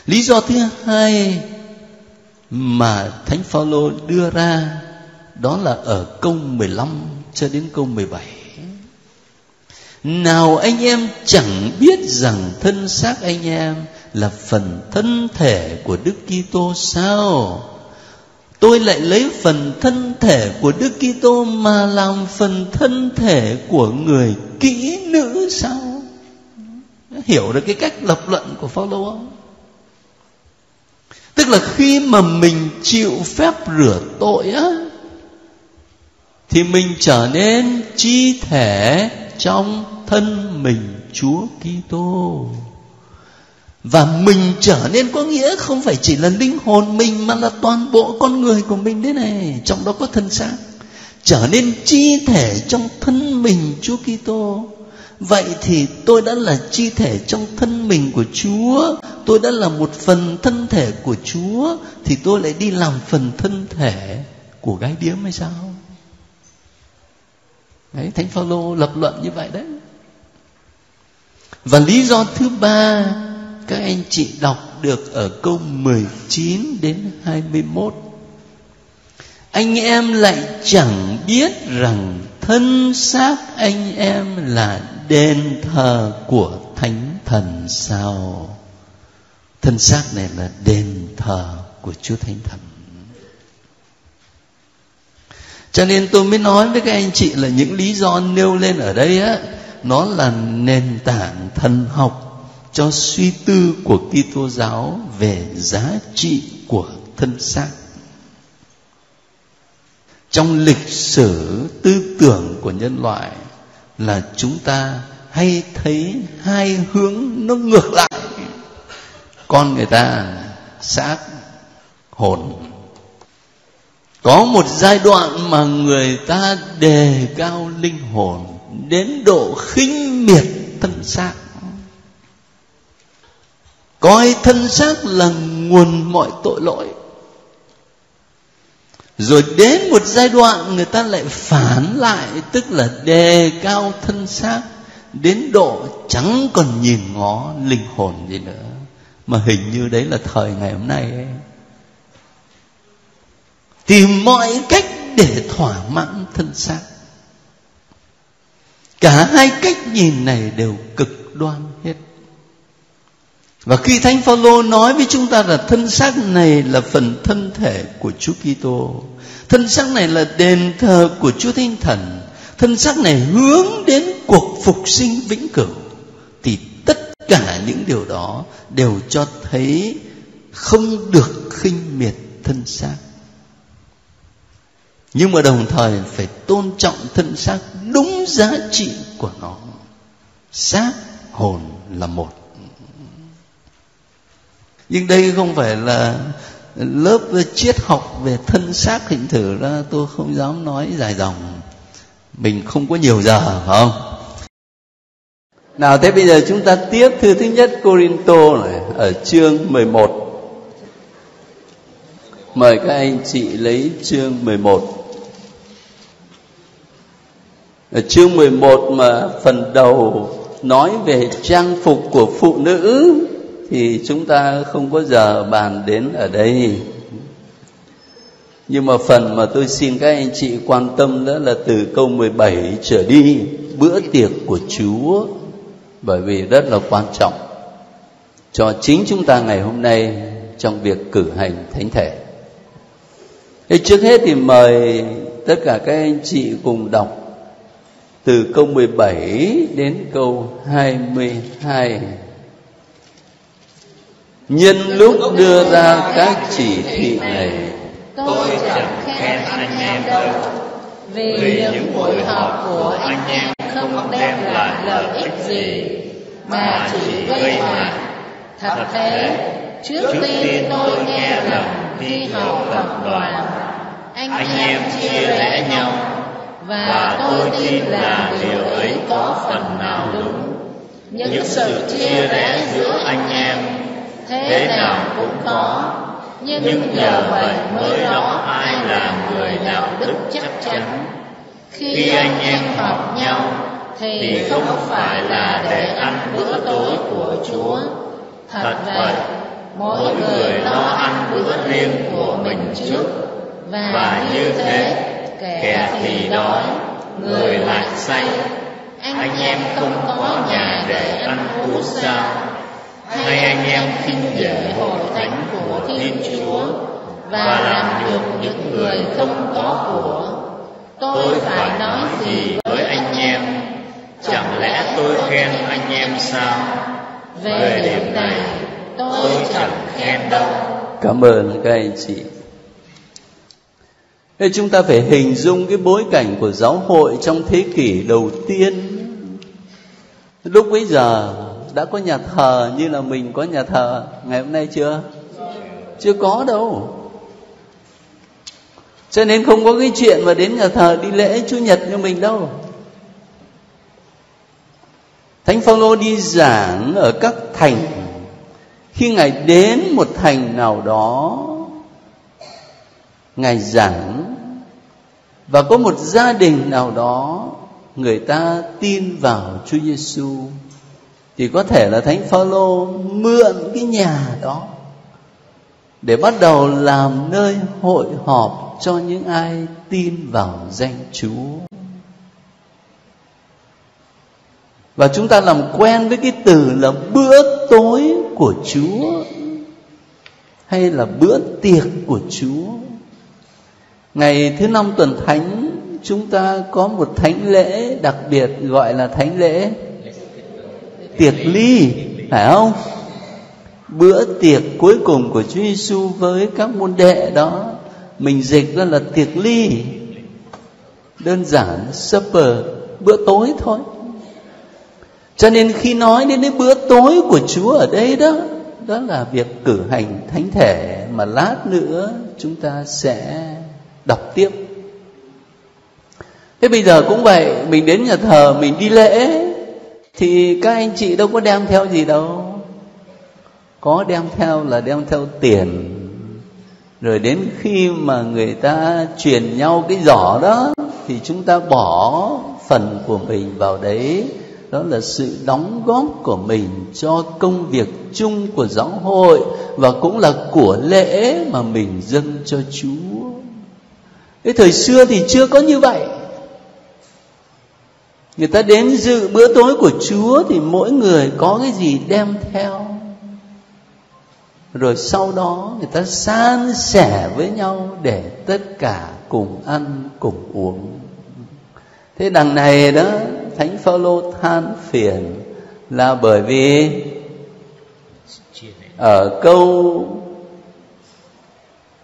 Lý do thứ hai mà Thánh Phêrô đưa ra đó là ở câu mười lăm cho đến câu mười bảy. Nào anh em chẳng biết rằng thân xác anh em là phần thân thể của Đức Kitô sao? Tôi lại lấy phần thân thể của Đức Kitô mà làm phần thân thể của người kỹ nữ sao? Hiểu được cái cách lập luận của Phaolô không? Tức là khi mà mình chịu phép rửa tội á, thì mình trở nên chi thể trong thân mình Chúa Kitô. Và mình trở nên có nghĩa không phải chỉ là linh hồn mình mà là toàn bộ con người của mình thế này, trong đó có thân xác. Trở nên chi thể trong thân mình Chúa Kitô. Vậy thì tôi đã là chi thể trong thân mình của Chúa, tôi đã là một phần thân thể của Chúa, thì tôi lại đi làm phần thân thể của gái điếm hay sao? Đấy, Thánh Phêrô lập luận như vậy đấy. Và lý do thứ ba các anh chị đọc được ở câu mười chín đến hai mươi mốt. Anh em lại chẳng biết rằng thân xác anh em là đền thờ của Thánh Thần sao? Thân xác này là đền thờ của Chúa Thánh Thần. Cho nên tôi mới nói với các anh chị là những lý do nêu lên ở đây á, nó là nền tảng thần học cho suy tư của Kitô giáo về giá trị của thân xác. Trong lịch sử tư tưởng của nhân loại là chúng ta hay thấy hai hướng nó ngược lại. Con người ta xác hồn. Có một giai đoạn mà người ta đề cao linh hồn đến độ khinh miệt thân xác, coi thân xác là nguồn mọi tội lỗi. Rồi đến một giai đoạn người ta lại phản lại, tức là đề cao thân xác đến độ chẳng còn nhìn ngó linh hồn gì nữa. Mà hình như đấy là thời ngày hôm nay ấy. Tìm mọi cách để thỏa mãn thân xác. Cả hai cách nhìn này đều cực đoan hết. Và khi Thánh Phaolô nói với chúng ta là thân xác này là phần thân thể của Chúa Kitô, thân xác này là đền thờ của Chúa Thánh Thần, thân xác này hướng đến cuộc phục sinh vĩnh cửu, thì tất cả những điều đó đều cho thấy không được khinh miệt thân xác, nhưng mà đồng thời phải tôn trọng thân xác đúng giá trị của nó. Xác hồn là một. Nhưng đây không phải là lớp triết học về thân xác, thành thử ra tôi không dám nói dài dòng, mình không có nhiều giờ, phải không? Nào, thế bây giờ chúng ta tiếp thư thứ nhất Côrintô này, ở chương mười một. Mời các anh chị lấy chương mười một. Ở chương mười một mà phần đầu nói về trang phục của phụ nữ thì chúng ta không có giờ bàn đến ở đây. Nhưng mà phần mà tôi xin các anh chị quan tâm đó là từ câu mười bảy trở đi, bữa tiệc của Chúa, bởi vì rất là quan trọng cho chính chúng ta ngày hôm nay trong việc cử hành thánh thể. Thế trước hết thì mời tất cả các anh chị cùng đọc từ câu mười bảy đến câu hai mươi hai. Nhân lúc đưa ra các chỉ thị này, tôi chẳng khen anh em đâu, vì những buổi họp của anh em không đem lại lợi ích gì, mà chỉ gây hại. Thật thế, trước tiên tôi nghe rằng khi họp tập đoàn, anh, anh em chia rẽ nhau, và, và tôi tin là điều ấy có phần nào đúng. Những sự chia rẽ giữa anh em thế nào cũng có, nhưng, nhưng nhờ vậy mới rõ ai là người đạo đức chắc chắn. Khi, khi anh em họp nhau thì, thì không phải là để ăn bữa tối của Chúa. Thật vậy, mỗi người lo ăn bữa riêng của mình trước, và, và như thế kẻ thì đói, người lại say. Anh, anh em không có nhà để ăn uống sao? Hay anh em khinh dễ hội thánh của Thiên Chúa và, và làm được những người không có của? Tôi phải nói gì với anh em? Chẳng lẽ tôi khen anh em sao? Về điểm này tôi chẳng khen đâu. Cảm ơn các anh chị. Thế chúng ta phải hình dung cái bối cảnh của giáo hội trong thế kỷ đầu tiên. Lúc bấy giờ đã có nhà thờ như là mình có nhà thờ ngày hôm nay chưa? Chưa có đâu. Cho nên không có cái chuyện mà đến nhà thờ đi lễ Chủ nhật như mình đâu. Thánh Phaolô đi giảng ở các thành. Khi Ngài đến một thành nào đó, Ngài giảng, và có một gia đình nào đó người ta tin vào Chúa Giêsu, thì có thể là Thánh Phaolô mượn cái nhà đó để bắt đầu làm nơi hội họp cho những ai tin vào danh Chúa. Và chúng ta làm quen với cái từ là bữa tối của Chúa hay là bữa tiệc của Chúa. Ngày thứ năm tuần thánh chúng ta có một thánh lễ đặc biệt gọi là thánh lễ tiệc ly, phải không? Bữa tiệc cuối cùng của Chúa Giêsu với các môn đệ đó, mình dịch ra là tiệc ly. Đơn giản, supper, bữa tối thôi. Cho nên khi nói đến cái bữa tối của Chúa ở đây đó, đó là việc cử hành thánh thể mà lát nữa chúng ta sẽ đọc tiếp. Thế bây giờ cũng vậy, mình đến nhà thờ mình đi lễ thì các anh chị đâu có đem theo gì đâu. Có đem theo là đem theo tiền. Rồi đến khi mà người ta truyền nhau cái giỏ đó thì chúng ta bỏ phần của mình vào đấy. Đó là sự đóng góp của mình cho công việc chung của giáo hội, và cũng là của lễ mà mình dâng cho Chúa. Cái thời xưa thì chưa có như vậy. Người ta đến dự bữa tối của Chúa thì mỗi người có cái gì đem theo. Rồi sau đó người ta san sẻ với nhau để tất cả cùng ăn cùng uống. Thế đằng này đó, Thánh Phêrô than phiền là bởi vì ở câu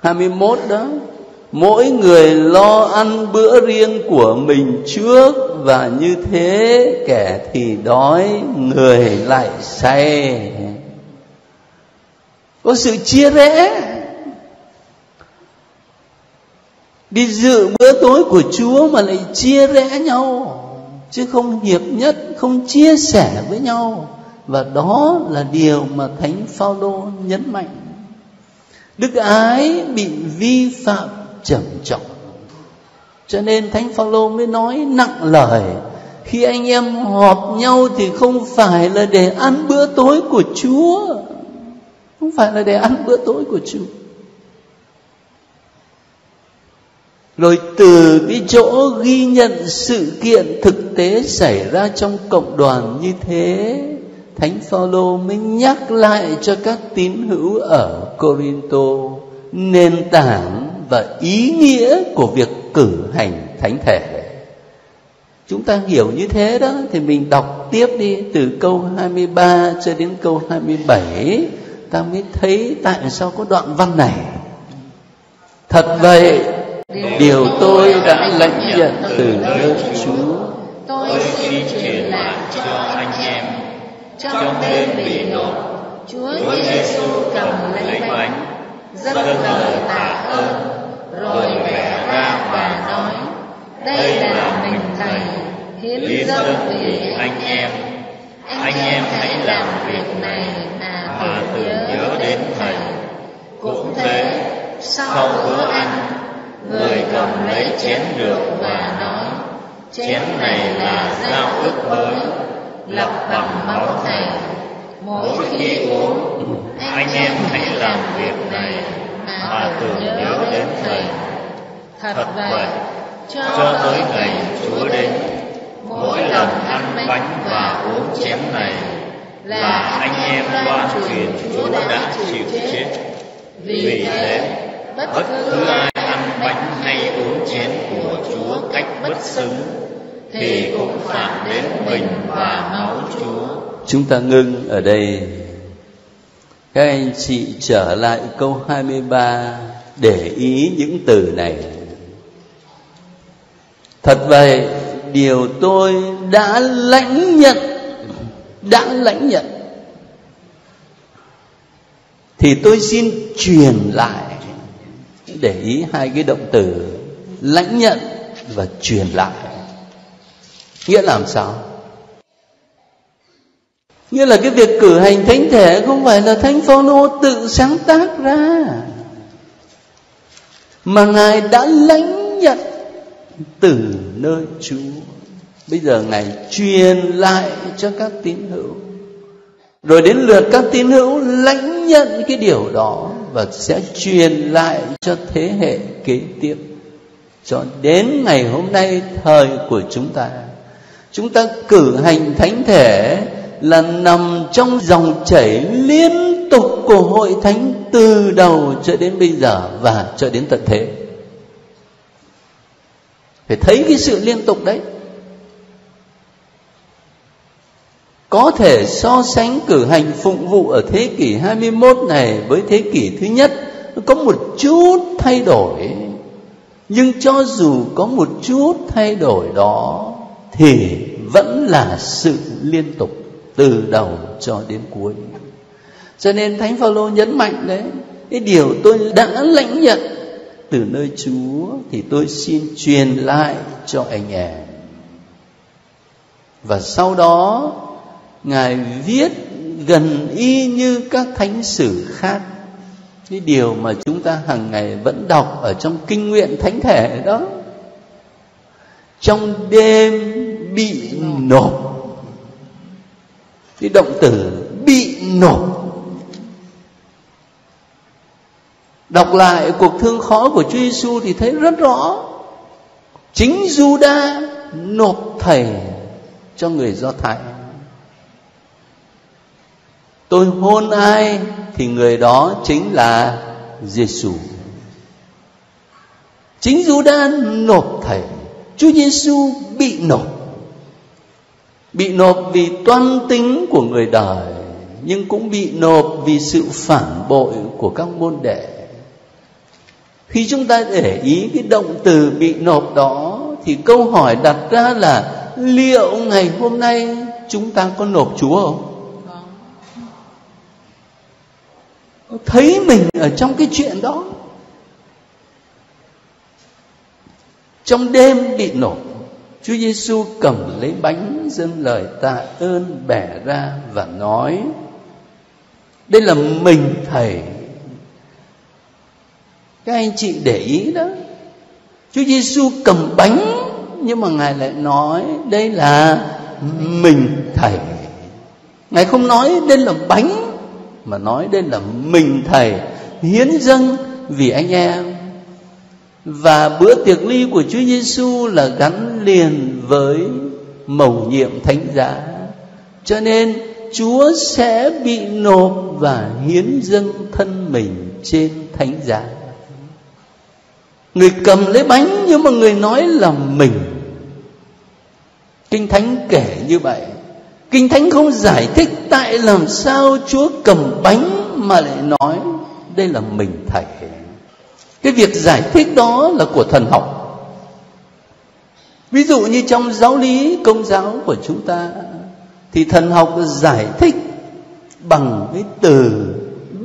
hai mươi mốt đó, mỗi người lo ăn bữa riêng của mình trước, và như thế kẻ thì đói, người lại say. Có sự chia rẽ. Đi dự bữa tối của Chúa mà lại chia rẽ nhau, chứ không hiệp nhất, không chia sẻ với nhau. Và đó là điều mà Thánh Phêrô nhấn mạnh. Đức ái bị vi phạm trầm trọng. Cho nên Thánh Phêrô mới nói nặng lời, khi anh em họp nhau thì không phải là để ăn bữa tối của Chúa. Không phải là để ăn bữa tối của Chúa. Rồi từ cái chỗ ghi nhận sự kiện thực tế xảy ra trong cộng đoàn như thế, Thánh Phêrô mới nhắc lại cho các tín hữu ở Côrintô nền tảng và ý nghĩa của việc cử hành thánh thể. Chúng ta hiểu như thế đó, thì mình đọc tiếp đi từ câu hai mươi ba cho đến câu hai mươi bảy, ta mới thấy tại sao có đoạn văn này. Thật vậy, điều tôi đã lãnh nhận từ nơi Chúa, tôi xin truyền lại cho anh em. Trong đêm bị nộp, Chúa Giêsu cầm lấy bánh, dâng lời tạ ơn, rồi bẻ ra và nói: đây là mình Thầy, hiến dâng vì anh em. Anh em hãy làm việc này mà tưởng nhớ đến Thầy. Cũng thế, sau bữa ăn, người cầm lấy chén rượu và nói: chén này là giao ước mới, lập bằng máu Thầy. Mỗi khi uống, anh em hãy làm việc này mà tưởng nhớ đến Thầy. Thật vậy, cho tới ngày Chúa đến, mỗi lần ăn bánh và uống chén này là anh em loan truyền Chúa đã chịu chết. Vì thế, bất cứ ai ăn bánh hay uống chén của Chúa cách bất xứng thì cũng phạm đến mình và máu Chúa. Chúng ta ngưng ở đây. Các anh chị trở lại câu hai mươi ba để ý những từ này. Thật vậy, điều tôi đã lãnh nhận, đã lãnh nhận thì tôi xin truyền lại. Để ý hai cái động từ lãnh nhận và truyền lại. Nghĩa làm sao? Nghĩa là cái việc cử hành thánh thể không phải là Thánh Phêrô tự sáng tác ra, mà Ngài đã lãnh nhận từ nơi Chúa. Bây giờ Ngài truyền lại cho các tín hữu, rồi đến lượt các tín hữu lãnh nhận cái điều đó và sẽ truyền lại cho thế hệ kế tiếp. Cho đến ngày hôm nay, thời của chúng ta, chúng ta cử hành thánh thể là nằm trong dòng chảy liên tục của hội thánh từ đầu cho đến bây giờ và cho đến tận thế. Phải thấy cái sự liên tục đấy. Có thể so sánh cử hành phụng vụ ở thế kỷ hai mươi mốt này với thế kỷ thứ nhất, có một chút thay đổi. Nhưng cho dù có một chút thay đổi đó thì vẫn là sự liên tục từ đầu cho đến cuối. Cho nên Thánh Phêrô nhấn mạnh đấy, cái điều tôi đã lãnh nhận từ nơi Chúa thì tôi xin truyền lại cho anh em. Và sau đó Ngài viết gần y như các thánh sử khác, cái điều mà chúng ta hàng ngày vẫn đọc ở trong kinh nguyện thánh thể đó: trong đêm bị nộp. Cái động từ bị nộp. Đọc lại cuộc thương khó của Chúa Giêsu thì thấy rất rõ, chính Judas nộp Thầy cho người Do Thái. tôi hôn ai thì người đó chính là Giêsu. Chính Judas nộp thầy Chúa Giêsu bị nộp, bị nộp vì toan tính của người đời, nhưng cũng bị nộp vì sự phản bội của các môn đệ. Khi chúng ta để ý cái động từ bị nộp đó thì câu hỏi đặt ra là liệu ngày hôm nay chúng ta có nộp Chúa không? Thấy mình ở trong cái chuyện đó. Trong đêm bị nộp, Chúa Giêsu cầm lấy bánh dâng lời tạ ơn, bẻ ra và nói: đây là mình Thầy. Các anh chị để ý đó, Chúa Giêsu cầm bánh nhưng mà Ngài lại nói đây là mình Thầy. Ngài không nói đây là bánh mà nói đây là mình Thầy hiến dâng vì anh em. Và bữa tiệc ly của Chúa Giêsu là gắn liền với mầu nhiệm thánh giá, cho nên Chúa sẽ bị nộp và hiến dâng thân mình trên thánh giá. Người cầm lấy bánh nhưng mà người nói là mình. Kinh Thánh kể như vậy. Kinh Thánh không giải thích tại làm sao Chúa cầm bánh mà lại nói đây là mình Thầy. Cái việc giải thích đó là của thần học. Ví dụ như trong giáo lý Công giáo của chúng ta thì thần học giải thích bằng cái từ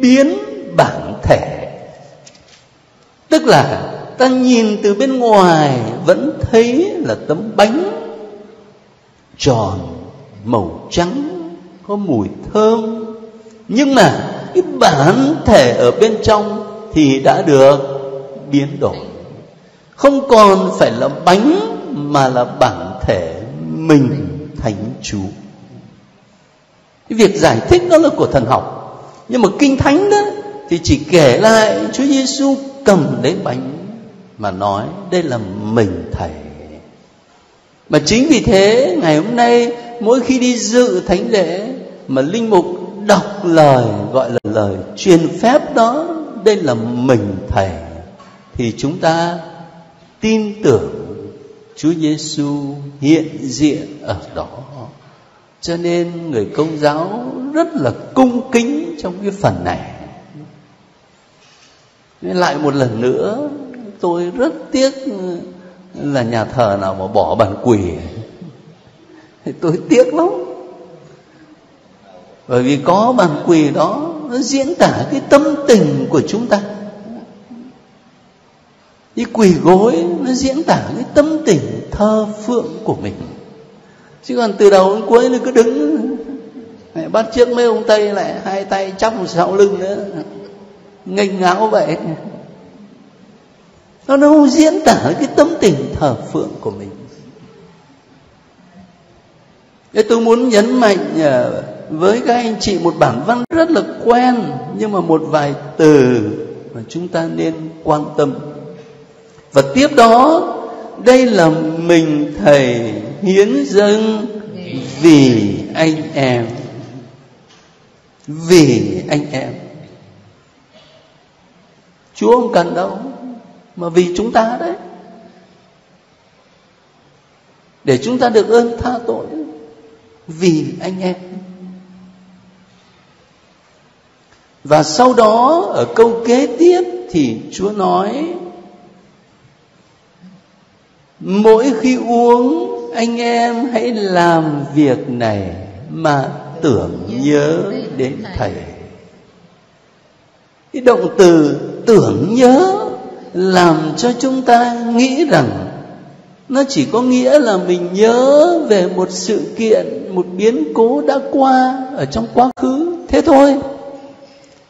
biến bản thể. Tức là ta nhìn từ bên ngoài vẫn thấy là tấm bánh tròn, màu trắng, có mùi thơm, nhưng mà cái bản thể ở bên trong thì đã được biến đổi. Không còn phải là bánh mà là bản thể mình Thánh Chúa. Cái việc giải thích đó là của thần học. Nhưng mà Kinh Thánh đó thì chỉ kể lại Chúa Giêsu cầm lấy bánh mà nói đây là mình Thầy. Mà chính vì thế ngày hôm nay mỗi khi đi dự thánh lễ mà linh mục đọc lời gọi là lời truyền phép đó, đây là mình Thầy, thì chúng ta tin tưởng Chúa Giêsu hiện diện ở đó. Cho nên người Công giáo rất là cung kính trong cái phần này. Nên lại một lần nữa, tôi rất tiếc là nhà thờ nào mà bỏ bàn quỳ, thì tôi tiếc lắm. Bởi vì có bàn quỳ đó nó diễn tả cái tâm tình của chúng ta. Cái quỳ gối nó diễn tả cái tâm tình thờ phượng của mình. Chứ còn từ đầu đến cuối nó cứ đứng này, bắt trước mấy ông Tây lại hai tay chắp sau lưng nữa, nghênh ngáo vậy. Nó đâu diễn tả cái tâm tình thờ phượng của mình. Thế tôi muốn nhấn mạnh với các anh chị một bản văn rất là quen, nhưng mà một vài từ mà chúng ta nên quan tâm. Và tiếp đó, đây là mình Thầy hiến dâng vì anh em. Vì anh em. Chúa không cần đâu, mà vì chúng ta đấy, để chúng ta được ơn tha tội. Vì anh em. Và sau đó ở câu kế tiếp thì Chúa nói mỗi khi uống, anh em hãy làm việc này mà tưởng nhớ đến Thầy. Cái động từ tưởng nhớ làm cho chúng ta nghĩ rằng nó chỉ có nghĩa là mình nhớ về một sự kiện, một biến cố đã qua ở trong quá khứ, thế thôi.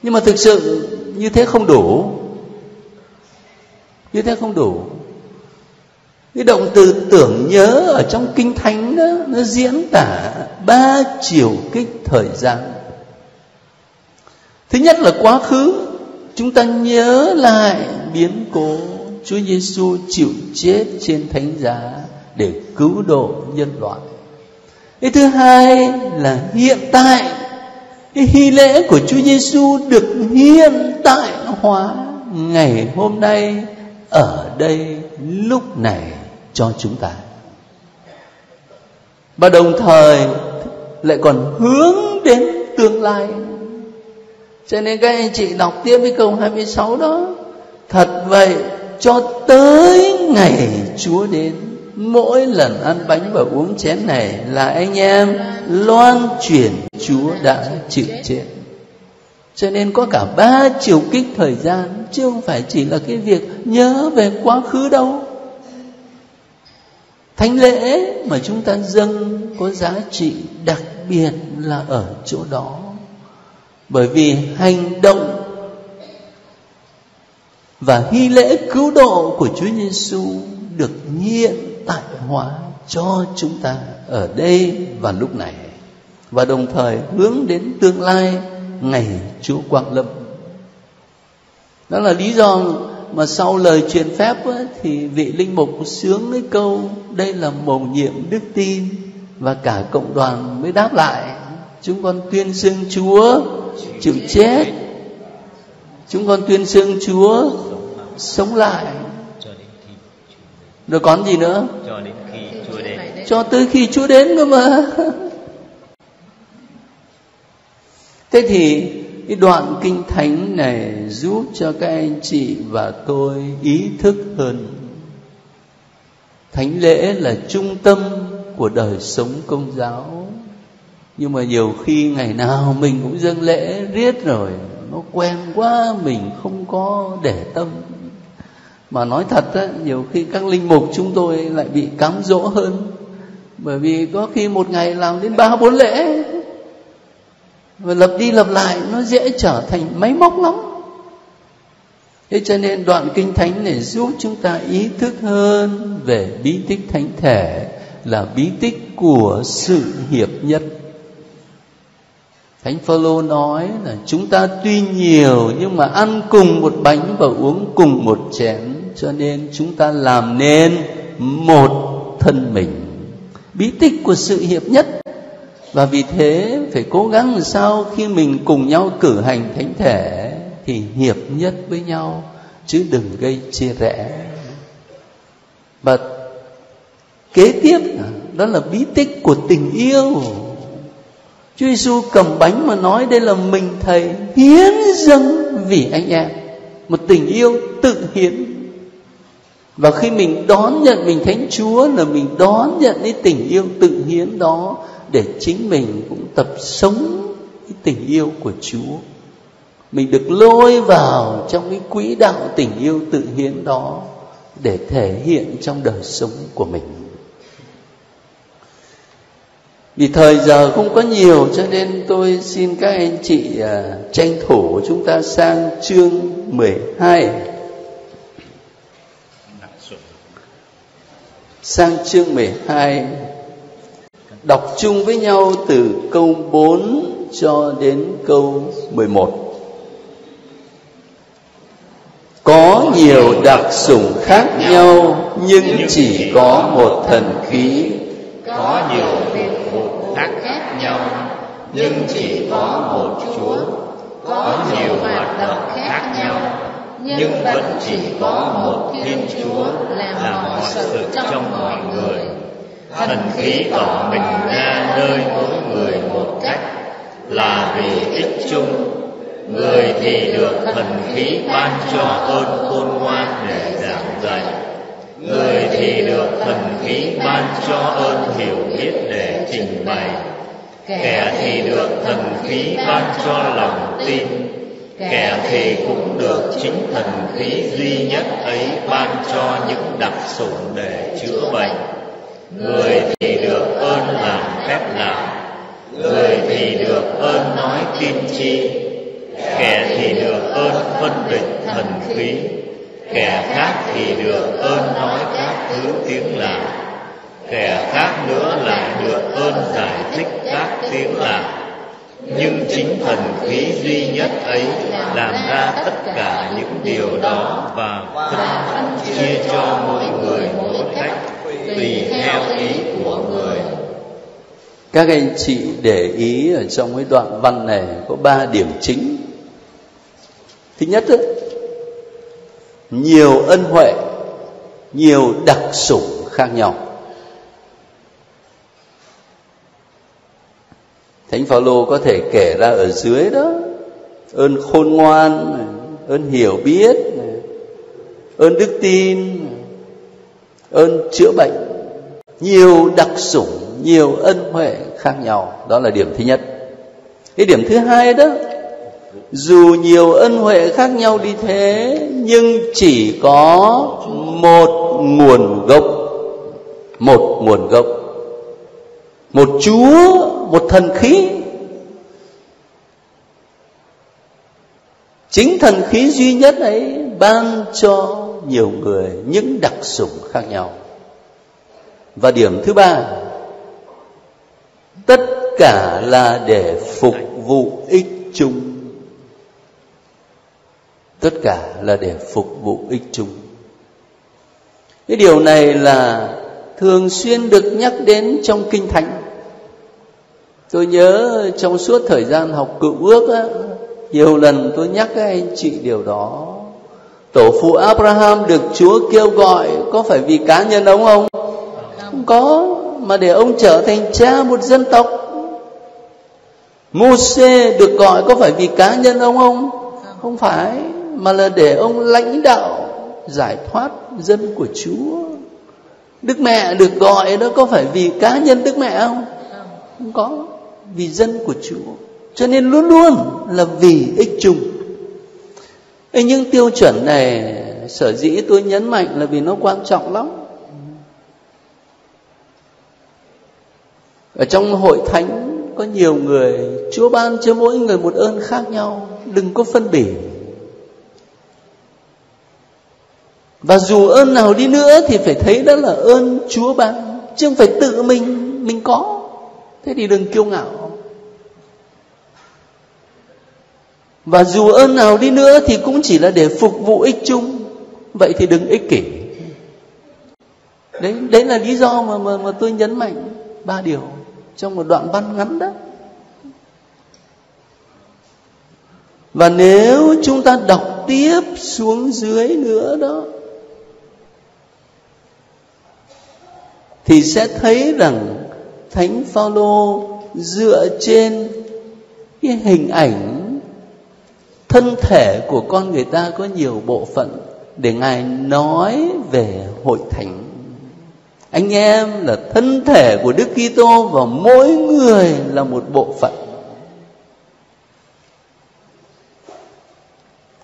Nhưng mà thực sự như thế không đủ. Như thế không đủ. Cái động từ tưởng nhớ ở trong Kinh Thánh đó, nó diễn tả ba chiều kích thời gian. Thứ nhất là quá khứ, chúng ta nhớ lại biến cố Chúa Giêsu chịu chết trên thánh giá để cứu độ nhân loại. Cái thứ hai là hiện tại, Cái hy lễ của Chúa Giêsu được hiện tại hóa ngày hôm nay, ở đây, lúc này cho chúng ta. Và đồng thời lại còn hướng đến tương lai. Cho nên các anh chị đọc tiếp với câu hai mươi sáu đó. Thật vậy, cho tới ngày Chúa đến, mỗi lần ăn bánh và uống chén này là anh em loan truyền Chúa đã chịu chết. Cho nên có cả ba chiều kích thời gian, chứ không phải chỉ là cái việc nhớ về quá khứ đâu. Thánh lễ mà chúng ta dâng có giá trị đặc biệt là ở chỗ đó. Bởi vì hành động và hy lễ cứu độ của Chúa Giêsu được hiện tại hóa cho chúng ta ở đây và lúc này, và đồng thời hướng đến tương lai ngày Chúa quang lâm. Đó là lý do mà sau lời truyền phép ấy, thì vị linh mục sướng cái câu đây là mầu nhiệm đức tin, và cả cộng đoàn mới đáp lại: chúng con tuyên xưng Chúa chịu chết, chúng con tuyên xưng Chúa sống lại. Rồi còn gì nữa? Cho đến khi Chúa đến. Cho tới khi Chúa đến cơ mà. Thế thì cái đoạn kinh thánh này giúp cho các anh chị và tôi ý thức hơn. Thánh lễ là trung tâm của đời sống công giáo. Nhưng mà nhiều khi ngày nào mình cũng dâng lễ riết rồi, nó quen quá, mình không có để tâm. Mà nói thật á, nhiều khi các linh mục chúng tôi lại bị cám dỗ hơn. Bởi vì có khi một ngày làm đến ba bốn lễ, và lặp đi lặp lại nó dễ trở thành máy móc lắm. Thế cho nên đoạn kinh thánh này giúp chúng ta ý thức hơn về bí tích thánh thể, là bí tích của sự hiệp nhất. Thánh Phêrô nói là chúng ta tuy nhiều nhưng mà ăn cùng một bánh và uống cùng một chén, cho nên chúng ta làm nên một thân mình. Bí tích của sự hiệp nhất. Và vì thế phải cố gắng làm sao khi mình cùng nhau cử hành thánh thể thì hiệp nhất với nhau, chứ đừng gây chia rẽ. Và kế tiếp đó là bí tích của tình yêu. Chúa Giêsu cầm bánh mà nói đây là mình Thầy hiến dâng vì anh em, một tình yêu tự hiến. Và khi mình đón nhận mình Thánh Chúa là mình đón nhận cái tình yêu tự hiến đó, để chính mình cũng tập sống cái tình yêu của Chúa. Mình được lôi vào trong cái quỹ đạo tình yêu tự hiến đó để thể hiện trong đời sống của mình. Vì thời giờ không có nhiều cho nên tôi xin các anh chị uh, tranh thủ chúng ta sang chương mười hai. Sang chương mười hai, đọc chung với nhau từ câu bốn cho đến câu mười một. Có nhiều đặc sủng khác nhau nhưng chỉ có một thần khí. Có nhiều việc vụ khác khác nhau nhưng chỉ có một Chúa. Có nhiều hoạt động khác nhau nhưng vẫn chỉ có một Thiên Chúa làm mọi sự trong mọi người. Thần khí tỏ mình ra nơi mỗi người một cách, là vì ích chung. Người thì được thần khí ban cho ơn khôn ngoan để giảng dạy, người thì được thần khí ban cho ơn hiểu biết để trình bày, kẻ thì được thần khí ban cho lòng tin, kẻ thì cũng được chính thần khí duy nhất ấy ban cho những đặc sủng để chữa bệnh, người thì được ơn làm phép lạ, người thì được ơn nói tiên tri, kẻ thì được ơn phân định thần khí, kẻ khác thì được ơn nói các thứ tiếng lạ, kẻ khác nữa lại được ơn giải thích các tiếng lạ. Nhưng chính thần khí duy nhất ấy làm ra tất cả những điều đó và phân chia cho mỗi người mỗi cách tùy theo ý của người. Các anh chị để ý ở trong cái đoạn văn này có ba điểm chính. Thứ nhất, đó, nhiều ân huệ, nhiều đặc sủng khác nhau. Thánh Phao-lô có thể kể ra ở dưới đó, ơn khôn ngoan, ơn hiểu biết, ơn đức tin, ơn chữa bệnh, nhiều đặc sủng, nhiều ân huệ khác nhau. Đó là điểm thứ nhất. Cái điểm thứ hai đó, dù nhiều ân huệ khác nhau đi thế, nhưng chỉ có một nguồn gốc, một nguồn gốc, một Chúa, một thần khí. Chính thần khí duy nhất ấy ban cho nhiều người những đặc sủng khác nhau. Và điểm thứ ba, tất cả là để phục vụ ích chung. Tất cả là để phục vụ ích chung. Cái điều này là thường xuyên được nhắc đến trong Kinh Thánh. Tôi nhớ trong suốt thời gian học Cựu Ước á, nhiều lần tôi nhắc các anh chị điều đó. Tổ phụ Abraham được Chúa kêu gọi có phải vì cá nhân ông không? Không có, mà để ông trở thành cha một dân tộc. Môsê được gọi có phải vì cá nhân ông không? Không phải, mà là để ông lãnh đạo giải thoát dân của Chúa. Đức Mẹ được gọi đó có phải vì cá nhân Đức Mẹ không? Không có, vì dân của Chúa. Cho nên luôn luôn là vì ích chung. Ê, nhưng tiêu chuẩn này sở dĩ tôi nhấn mạnh là vì nó quan trọng lắm. Ở trong hội thánh có nhiều người, Chúa ban cho mỗi người một ơn khác nhau, đừng có phân bỉ. Và dù ơn nào đi nữa thì phải thấy đó là ơn Chúa ban, chứ không phải tự mình mình có. Thế thì đừng kiêu ngạo. Và dù ơn nào đi nữa thì cũng chỉ là để phục vụ ích chung. Vậy thì đừng ích kỷ. Đấy, đấy là lý do mà, mà, mà tôi nhấn mạnh ba điều trong một đoạn văn ngắn đó. Và nếu chúng ta đọc tiếp xuống dưới nữa đó, thì sẽ thấy rằng Thánh Phao-lô dựa trên cái hình ảnh thân thể của con người ta có nhiều bộ phận để Ngài nói về hội thánh. Anh em là thân thể của Đức Kitô và mỗi người là một bộ phận.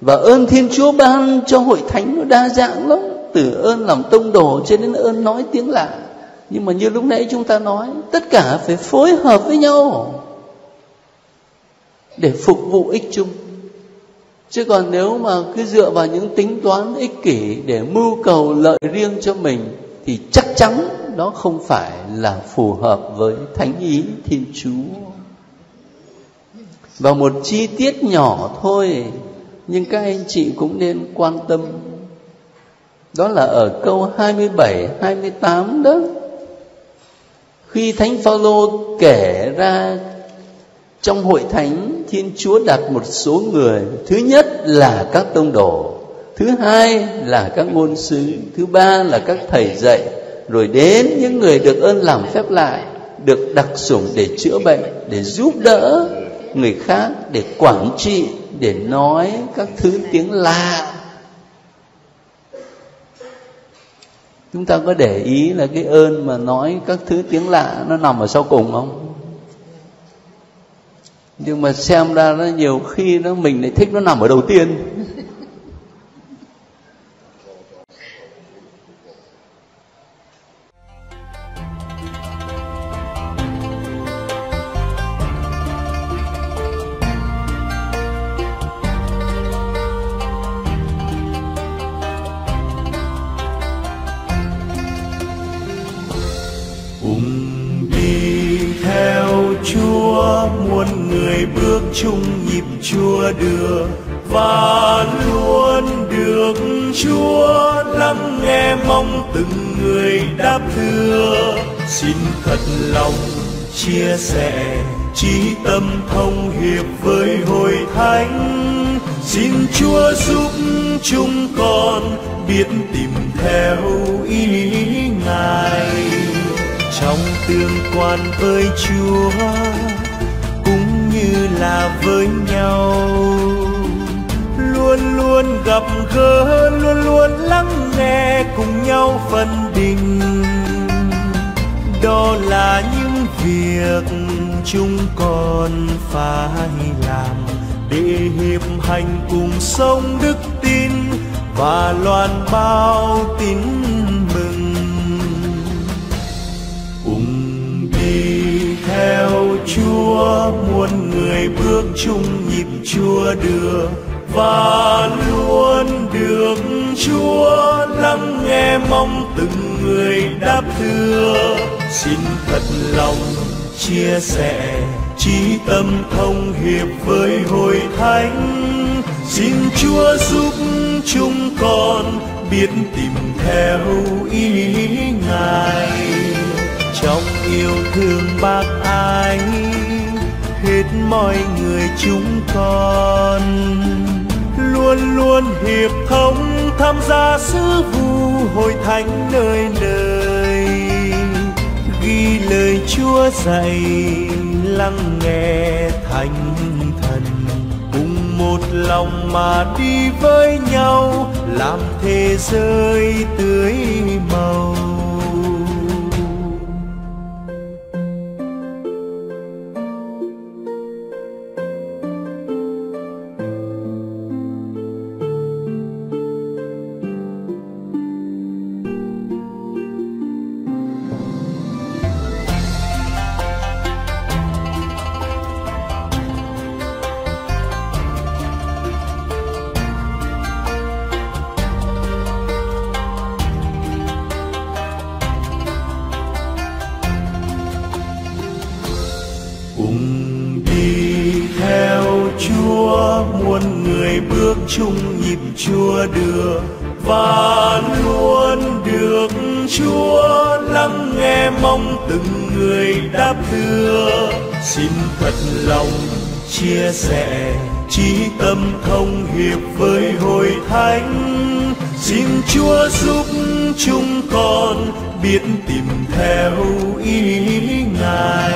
Và ơn Thiên Chúa ban cho hội thánh nó đa dạng lắm, từ ơn làm tông đồ cho đến ơn nói tiếng lạ. Nhưng mà như lúc nãy chúng ta nói, tất cả phải phối hợp với nhau để phục vụ ích chung. Chứ còn nếu mà cứ dựa vào những tính toán ích kỷ để mưu cầu lợi riêng cho mình thì chắc chắn đó không phải là phù hợp với thánh ý Thiên Chúa. Và một chi tiết nhỏ thôi, nhưng các anh chị cũng nên quan tâm, đó là ở câu hai mươi bảy, hai mươi tám đó, khi Thánh Phao-lô kể ra trong hội thánh Thiên Chúa đặt một số người. Thứ nhất là các tông đồ, thứ hai là các ngôn sứ, thứ ba là các thầy dạy, rồi đến những người được ơn làm phép lạ, được đặc sủng để chữa bệnh, để giúp đỡ người khác, để quản trị, để nói các thứ tiếng lạ. Chúng ta có để ý là cái ơn mà nói các thứ tiếng lạ nó nằm ở sau cùng không? Nhưng mà xem ra nó nhiều khi nó mình lại thích nó nằm ở đầu tiên. Bước chung nhịp Chúa đưa và luôn được Chúa lắng nghe, mong từng người đáp thưa. Xin thật lòng chia sẻ, chí tâm thông hiệp với hội thánh. Xin Chúa giúp chúng con biết tìm theo ý Ngài trong tương quan với Chúa cũng như là với nhau, luôn luôn gặp gỡ, luôn luôn lắng nghe, cùng nhau phân định. Đó là những việc chúng con phải làm để hiệp hành cùng sống đức tin và loan báo tin mừng. Cùng đi theo Chúa, muôn người bước chung nhịp Chúa đưa, và luôn được Chúa lắng nghe, mong từng người đáp thưa. Xin thật lòng chia sẻ, chí tâm thông hiệp với hội thánh. Xin Chúa giúp chúng con biết tìm theo ý Ngài trong yêu thương bác ái hết mọi người. Chúng con luôn luôn hiệp thông tham gia sứ vụ hội thánh nơi nơi, ghi lời Chúa dạy, lắng nghe Thánh Thần, cùng một lòng mà đi với nhau, làm thế giới tươi màu. Chung nhịp Chúa đưa và luôn được Chúa lắng nghe, mong từng người đáp thưa. Xin thật lòng chia sẻ, chí tâm thông hiệp với hội thánh. Xin Chúa giúp chúng con biết tìm theo ý Ngài,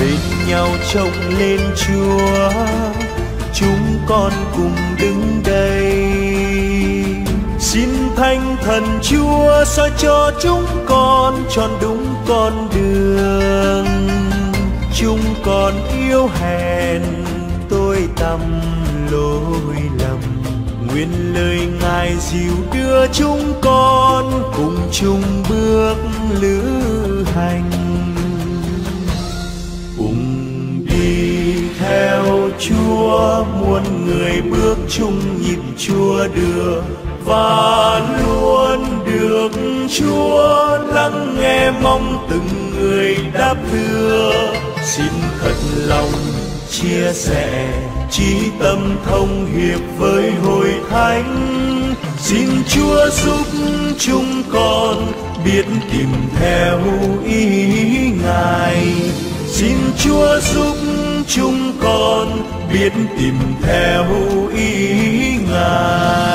bên nhau trông lên Chúa. Chúng con cùng đứng đây, xin Thánh Thần Chúa soi cho chúng con chọn đúng con đường. Chúng con yếu hèn, tôi tăm lỗi lầm, nguyện lời Ngài dìu đưa chúng con cùng chung bước lữ hành. Theo Chúa, muôn người bước chung nhịp Chúa đưa, và luôn được Chúa lắng nghe, mong từng người đáp thưa. Xin thật lòng chia sẻ, chí tâm thông hiệp với hội thánh. Xin Chúa giúp chúng con biết tìm theo ý Ngài. Xin Chúa giúp chúng con biết tìm theo ý Ngài.